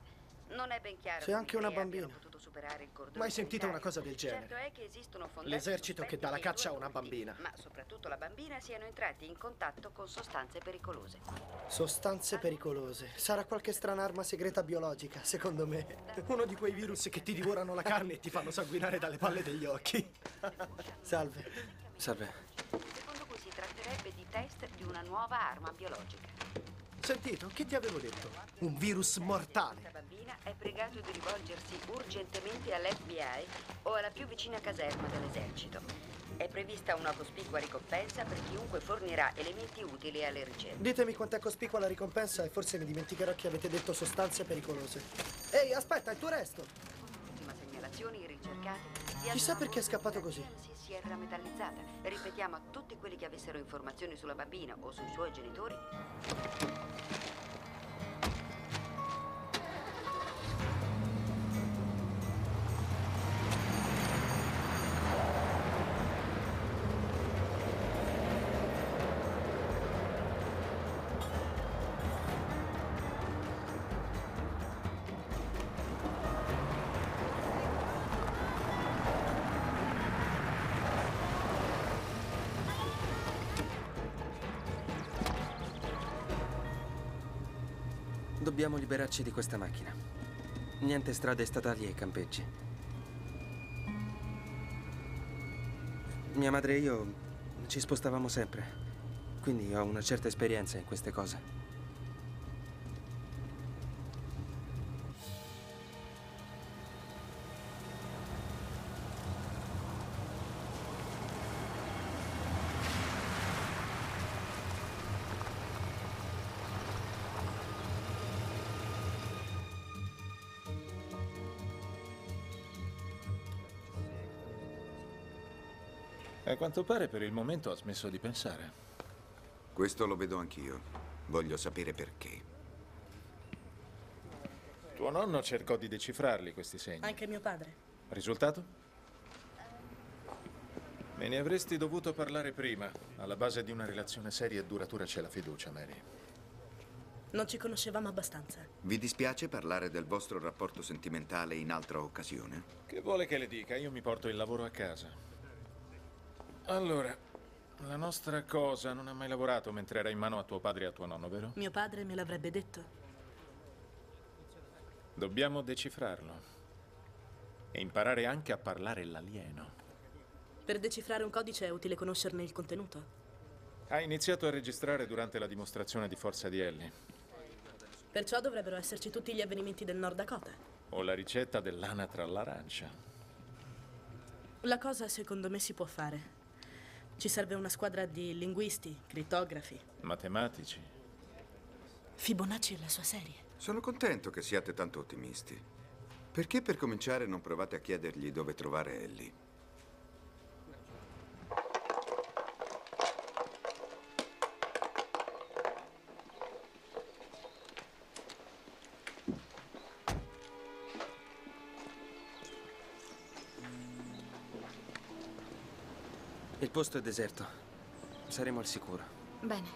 Non è ben chiaro se anche una bambina potuto superare il cordone. Mai sentita una cosa del genere? Certo è che esistono l'esercito che dà la caccia a una bambina, ma soprattutto la bambina, siano entrati in contatto con sostanze pericolose. Sostanze pericolose? Sarà qualche strana arma segreta biologica, secondo me. Uno di quei virus che ti divorano la carne e ti fanno sanguinare dalle palle degli occhi. Salve. Salve. Secondo cui si tratterebbe di test di una nuova arma biologica. Sentito, che ti avevo detto? Un virus mortale. Questa bambina è pregato di rivolgersi urgentemente all'FBI o alla più vicina caserma dell'esercito. È prevista una cospicua ricompensa per chiunque fornirà elementi utili alle ricerche. Ditemi quant'è cospicua la ricompensa e forse mi dimenticherò che avete detto sostanze pericolose. Ehi, aspetta, il tuo resto! Ultima segnalazione, i ricercati... Chissà perché è scappato così. Si era metallizzata. Ripetiamo a tutti quelli che avessero informazioni sulla bambina o sui suoi genitori. Dobbiamo liberarci di questa macchina. Niente strade statali e campeggi. Mia madre e io ci spostavamo sempre, quindi ho una certa esperienza in queste cose. A quanto pare per il momento ha smesso di pensare. Questo lo vedo anch'io. Voglio sapere perché. Tuo nonno cercò di decifrarli questi segni. Anche mio padre. Risultato? Me ne avresti dovuto parlare prima. Alla base di una relazione seria e duratura c'è la fiducia, Mary. Non ci conoscevamo abbastanza. Vi dispiace parlare del vostro rapporto sentimentale in altra occasione? Che vuole che le dica? Io mi porto il lavoro a casa. Allora, la nostra cosa non ha mai lavorato mentre era in mano a tuo padre e a tuo nonno, vero? Mio padre me l'avrebbe detto. Dobbiamo decifrarlo. E imparare anche a parlare l'alieno. Per decifrare un codice è utile conoscerne il contenuto. Ha iniziato a registrare durante la dimostrazione di forza di Ellie. Perciò dovrebbero esserci tutti gli avvenimenti del Nord Dakota. O la ricetta dell'anatra all'arancia. La cosa, secondo me, si può fare. Ci serve una squadra di linguisti, crittografi, matematici. Fibonacci e la sua serie. Sono contento che siate tanto ottimisti. Perché per cominciare non provate a chiedergli dove trovare Ellie? Il posto è deserto. Saremo al sicuro. Bene.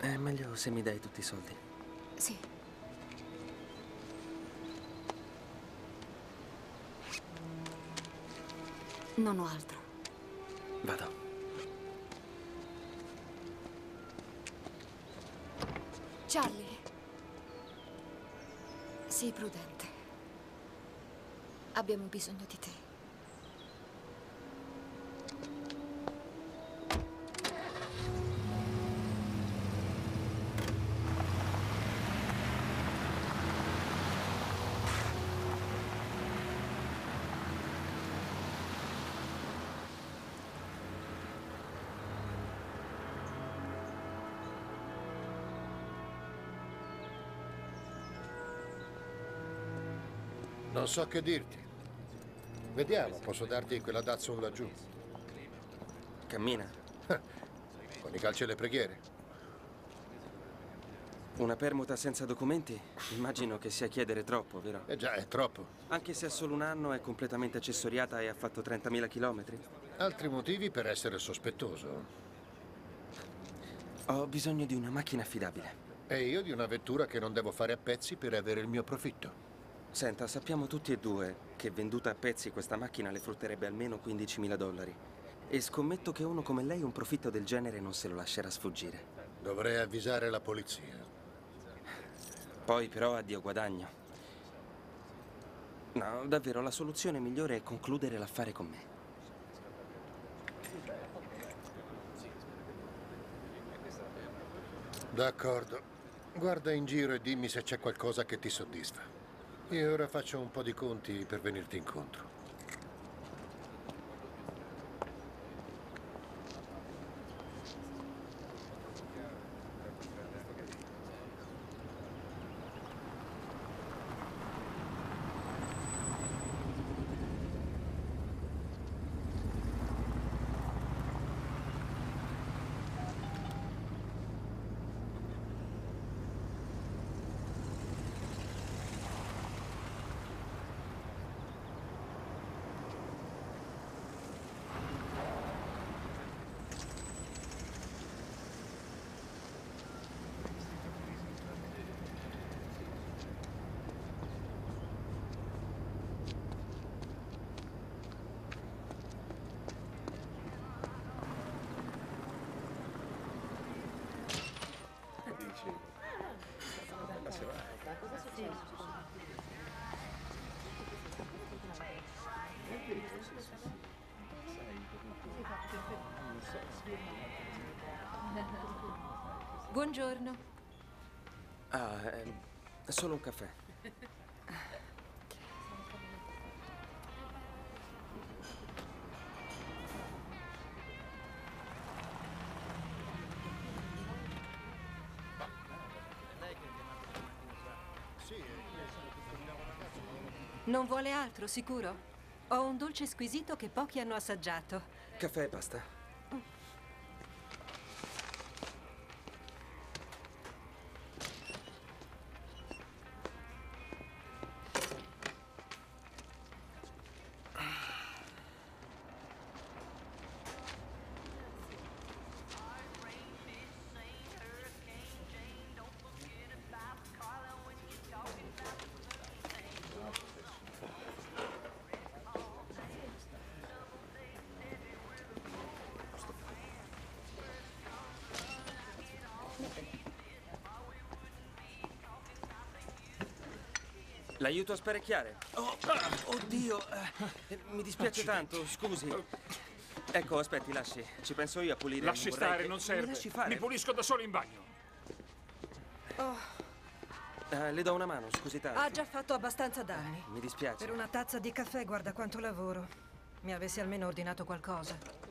È meglio se mi dai tutti i soldi. Sì. Non ho altro. Vado. Charlie. Sii prudente. Abbiamo bisogno di te. Non so che dirti. Vediamo, posso darti quella Datsun laggiù. Cammina. Con i calci e le preghiere. Una permuta senza documenti? Immagino che sia chiedere troppo, vero? Eh già, è troppo. Anche se ha solo un anno, è completamente accessoriata e ha fatto 30.000 chilometri. Altri motivi per essere sospettoso? Ho bisogno di una macchina affidabile. E io di una vettura che non devo fare a pezzi per avere il mio profitto. Senta, sappiamo tutti e due che venduta a pezzi questa macchina le frutterebbe almeno $15.000. E scommetto che uno come lei un profitto del genere non se lo lascerà sfuggire. Dovrei avvisare la polizia. Poi però addio guadagno. No, davvero, la soluzione migliore è concludere l'affare con me. D'accordo. Guarda in giro e dimmi se c'è qualcosa che ti soddisfa. E ora faccio un po' di conti per venirti incontro. Buongiorno. Ah, solo un caffè. Non vuole altro, sicuro? Ho un dolce squisito che pochi hanno assaggiato. Caffè e pasta. L'aiuto a sparecchiare. Oh, oddio, mi dispiace tanto, scusi. Ecco, aspetti, lasci. Ci penso io a pulire. Lasci stare, che... non serve. Mi lasci fare. Mi pulisco da solo in bagno. Oh. Le do una mano, scusi tanto. Ha già fatto abbastanza danni. Mi dispiace. Per una tazza di caffè, guarda quanto lavoro. Mi avessi almeno ordinato qualcosa.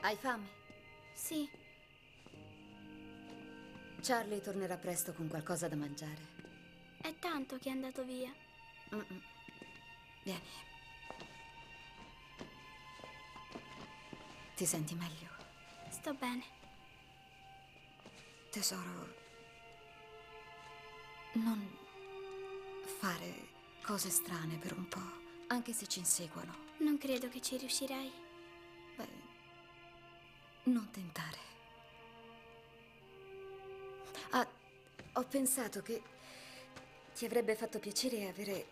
Hai fame? Sì. Charlie tornerà presto con qualcosa da mangiare. È tanto che è andato via. Vieni. Ti senti meglio? Sto bene. Tesoro, non fare cose strane per un po', anche se ci inseguono. Non credo che ci riuscirai. Beh... non tentare. Ah, ho pensato che ti avrebbe fatto piacere avere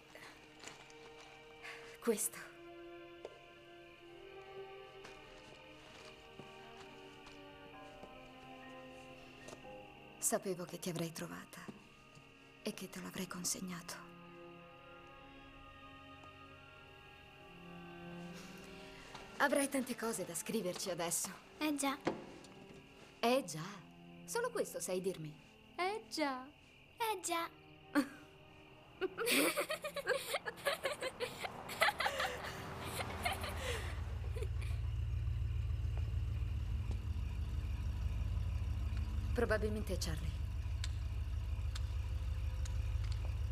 questo. Sapevo che ti avrei trovata e che te l'avrei consegnato. Avrai tante cose da scriverci adesso. Eh già. Eh già. Solo questo sai dirmi. Eh già. Eh già. Probabilmente è Charlie.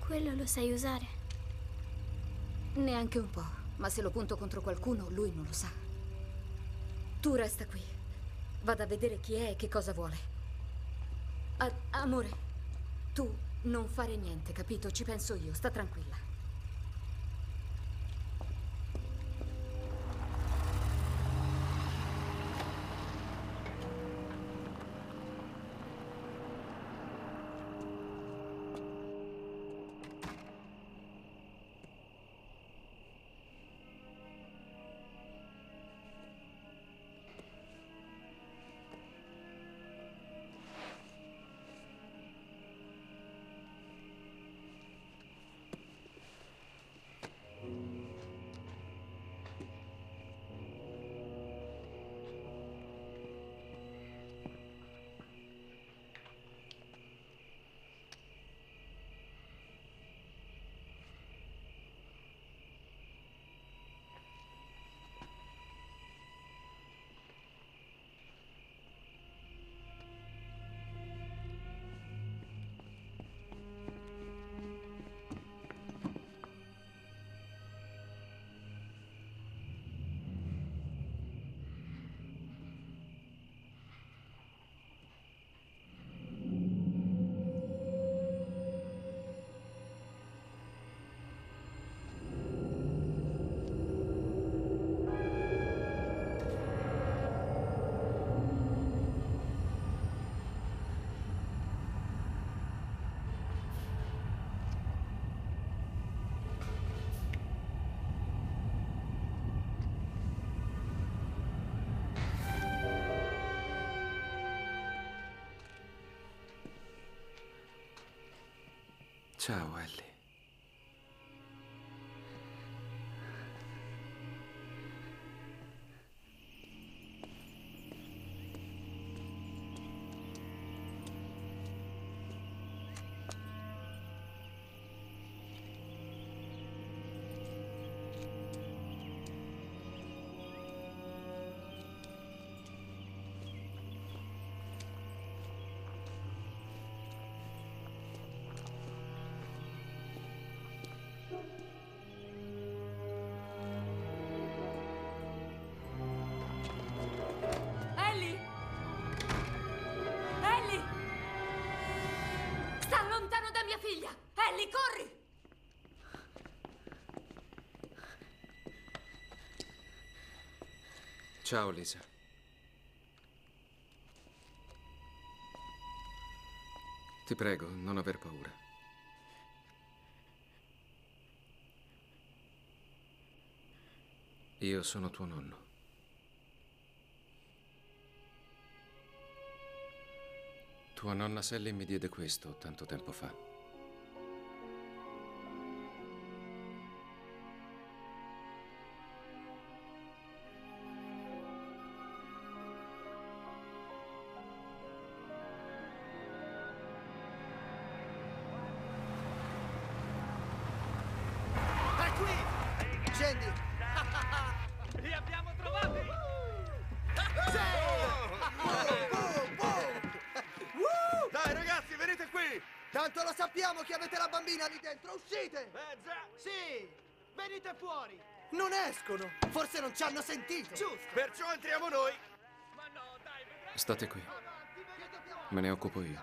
Quello lo sai usare? Neanche un po'. Ma se lo punto contro qualcuno, lui non lo sa. Tu resta qui. Vado a vedere chi è e che cosa vuole. Amore, tu non fare niente, capito? Ci penso io, sta tranquilla. Ciao, Ellie. Ellie, corri! Ciao, Lisa. Ti prego, non aver paura. Io sono tuo nonno. Tua nonna Sally mi diede questo tanto tempo fa. Forse non ci hanno sentito. Giusto. Perciò entriamo noi. Ma no, dai, vedrai. State qui. Me ne occupo io.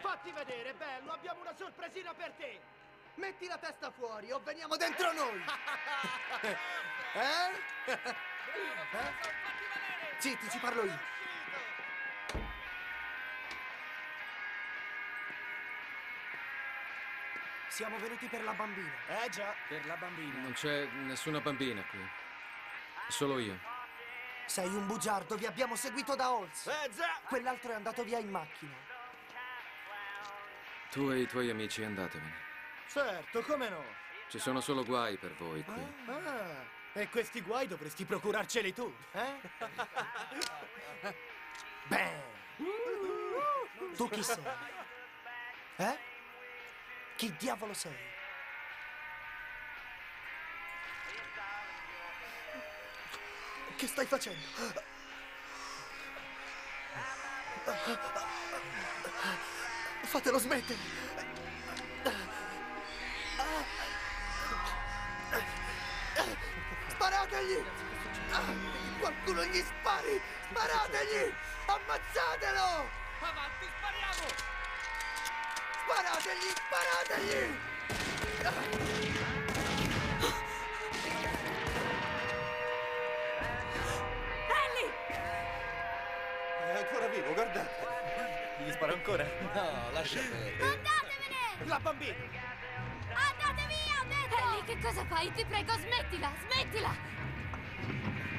Fatti vedere, bello. Abbiamo una sorpresina per te. Metti la testa fuori o veniamo dentro noi. Eh? Zitti, ci parlo io. Siamo venuti per la bambina. Eh già, per la bambina. Non c'è nessuna bambina qui. Solo io. Sei un bugiardo, vi abbiamo seguito da Holz. Eh già. Quell'altro è andato via in macchina. Tu e i tuoi amici andatevene. Certo, come no. Ci sono solo guai per voi qui. E questi guai dovresti procurarceli tu, eh? Beh. Tu chi sei? Eh? Chi diavolo sei? Che stai facendo? Fatelo smettere! Sparategli! Qualcuno gli spari! Sparategli! Ammazzatelo! Avanti, spariamo! Sparategli! Sparategli! Ellie! È ancora vivo, guardate! Gli sparo ancora? No, lascia perdere! Andatevene! La bambina! Andate via, ho detto! Ellie, che cosa fai? Ti prego, smettila! Smettila!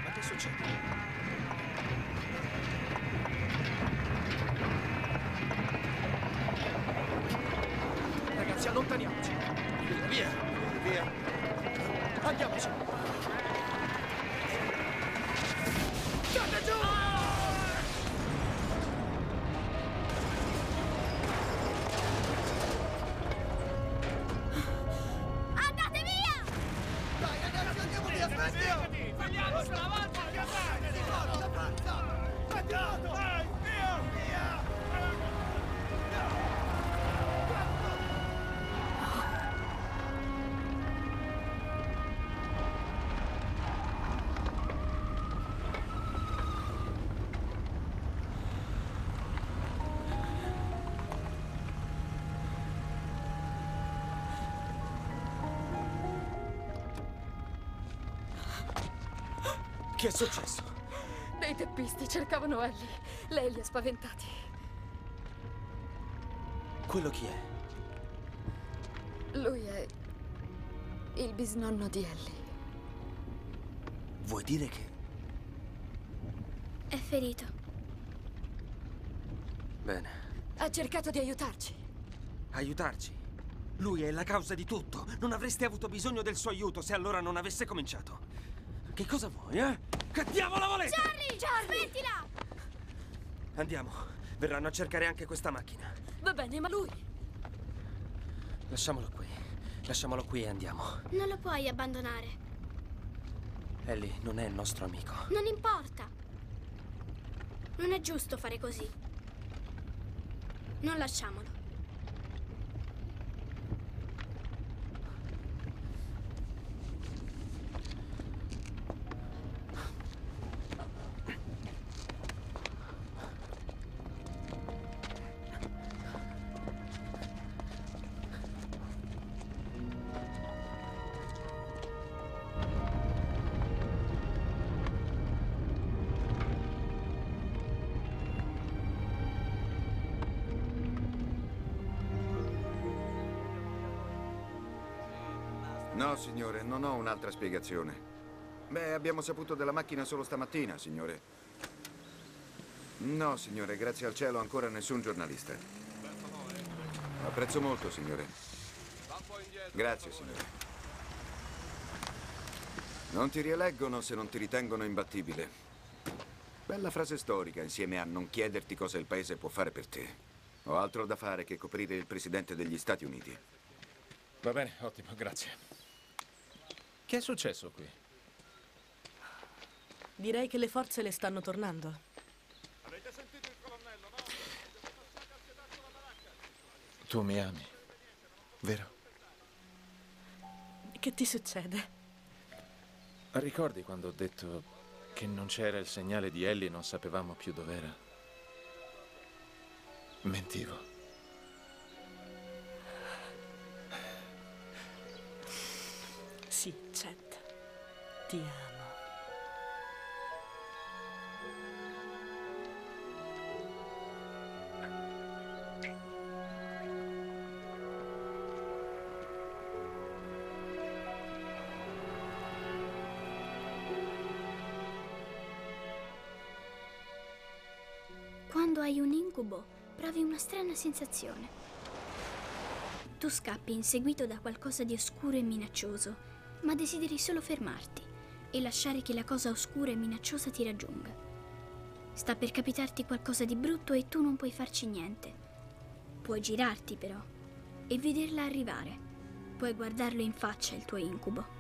Ma che succede? Allontaniamoci. Via, via. Andiamoci. State giù! Andate via! Dai, ragazzi, andiamo via, smettiti! Vogliamo stavanti a casa! Di forza, forza! Andiamo! Vai, via, via! Che è successo? Dei teppisti cercavano Ellie. Lei li ha spaventati. Quello chi è? Lui è il bisnonno di Ellie. Vuoi dire che... è ferito. Bene. Ha cercato di aiutarci. Aiutarci? Lui è la causa di tutto. Non avreste avuto bisogno del suo aiuto se allora non avesse cominciato. Che cosa vuoi, eh? Che diavolo volete? Charlie! Charlie! Smettila! Andiamo. Verranno a cercare anche questa macchina. Va bene, ma lui... Lasciamolo qui. Lasciamolo qui e andiamo. Non lo puoi abbandonare. Ellie non è il nostro amico. Non importa. Non è giusto fare così. Non lasciamolo. No, signore, non ho un'altra spiegazione. Beh, abbiamo saputo della macchina solo stamattina, signore. No, signore, grazie al cielo ancora nessun giornalista. Apprezzo molto, signore. Grazie, signore. Non ti rieleggono se non ti ritengono imbattibile. Bella frase storica, insieme a non chiederti cosa il paese può fare per te. Ho altro da fare che coprire il presidente degli Stati Uniti. Va bene, ottimo, grazie. Che è successo qui? Direi che le forze le stanno tornando. Avete sentito il colonnello, no? Tu mi ami, vero? Che ti succede? Ricordi quando ho detto che non c'era il segnale di Ellie e non sapevamo più dov'era? Mentivo. Sì, certo. Ti amo. Quando hai un incubo, provi una strana sensazione. Tu scappi inseguito da qualcosa di oscuro e minaccioso. Ma desideri solo fermarti e lasciare che la cosa oscura e minacciosa ti raggiunga. Sta per capitarti qualcosa di brutto e tu non puoi farci niente. Puoi girarti però e vederla arrivare. Puoi guardarlo in faccia il tuo incubo.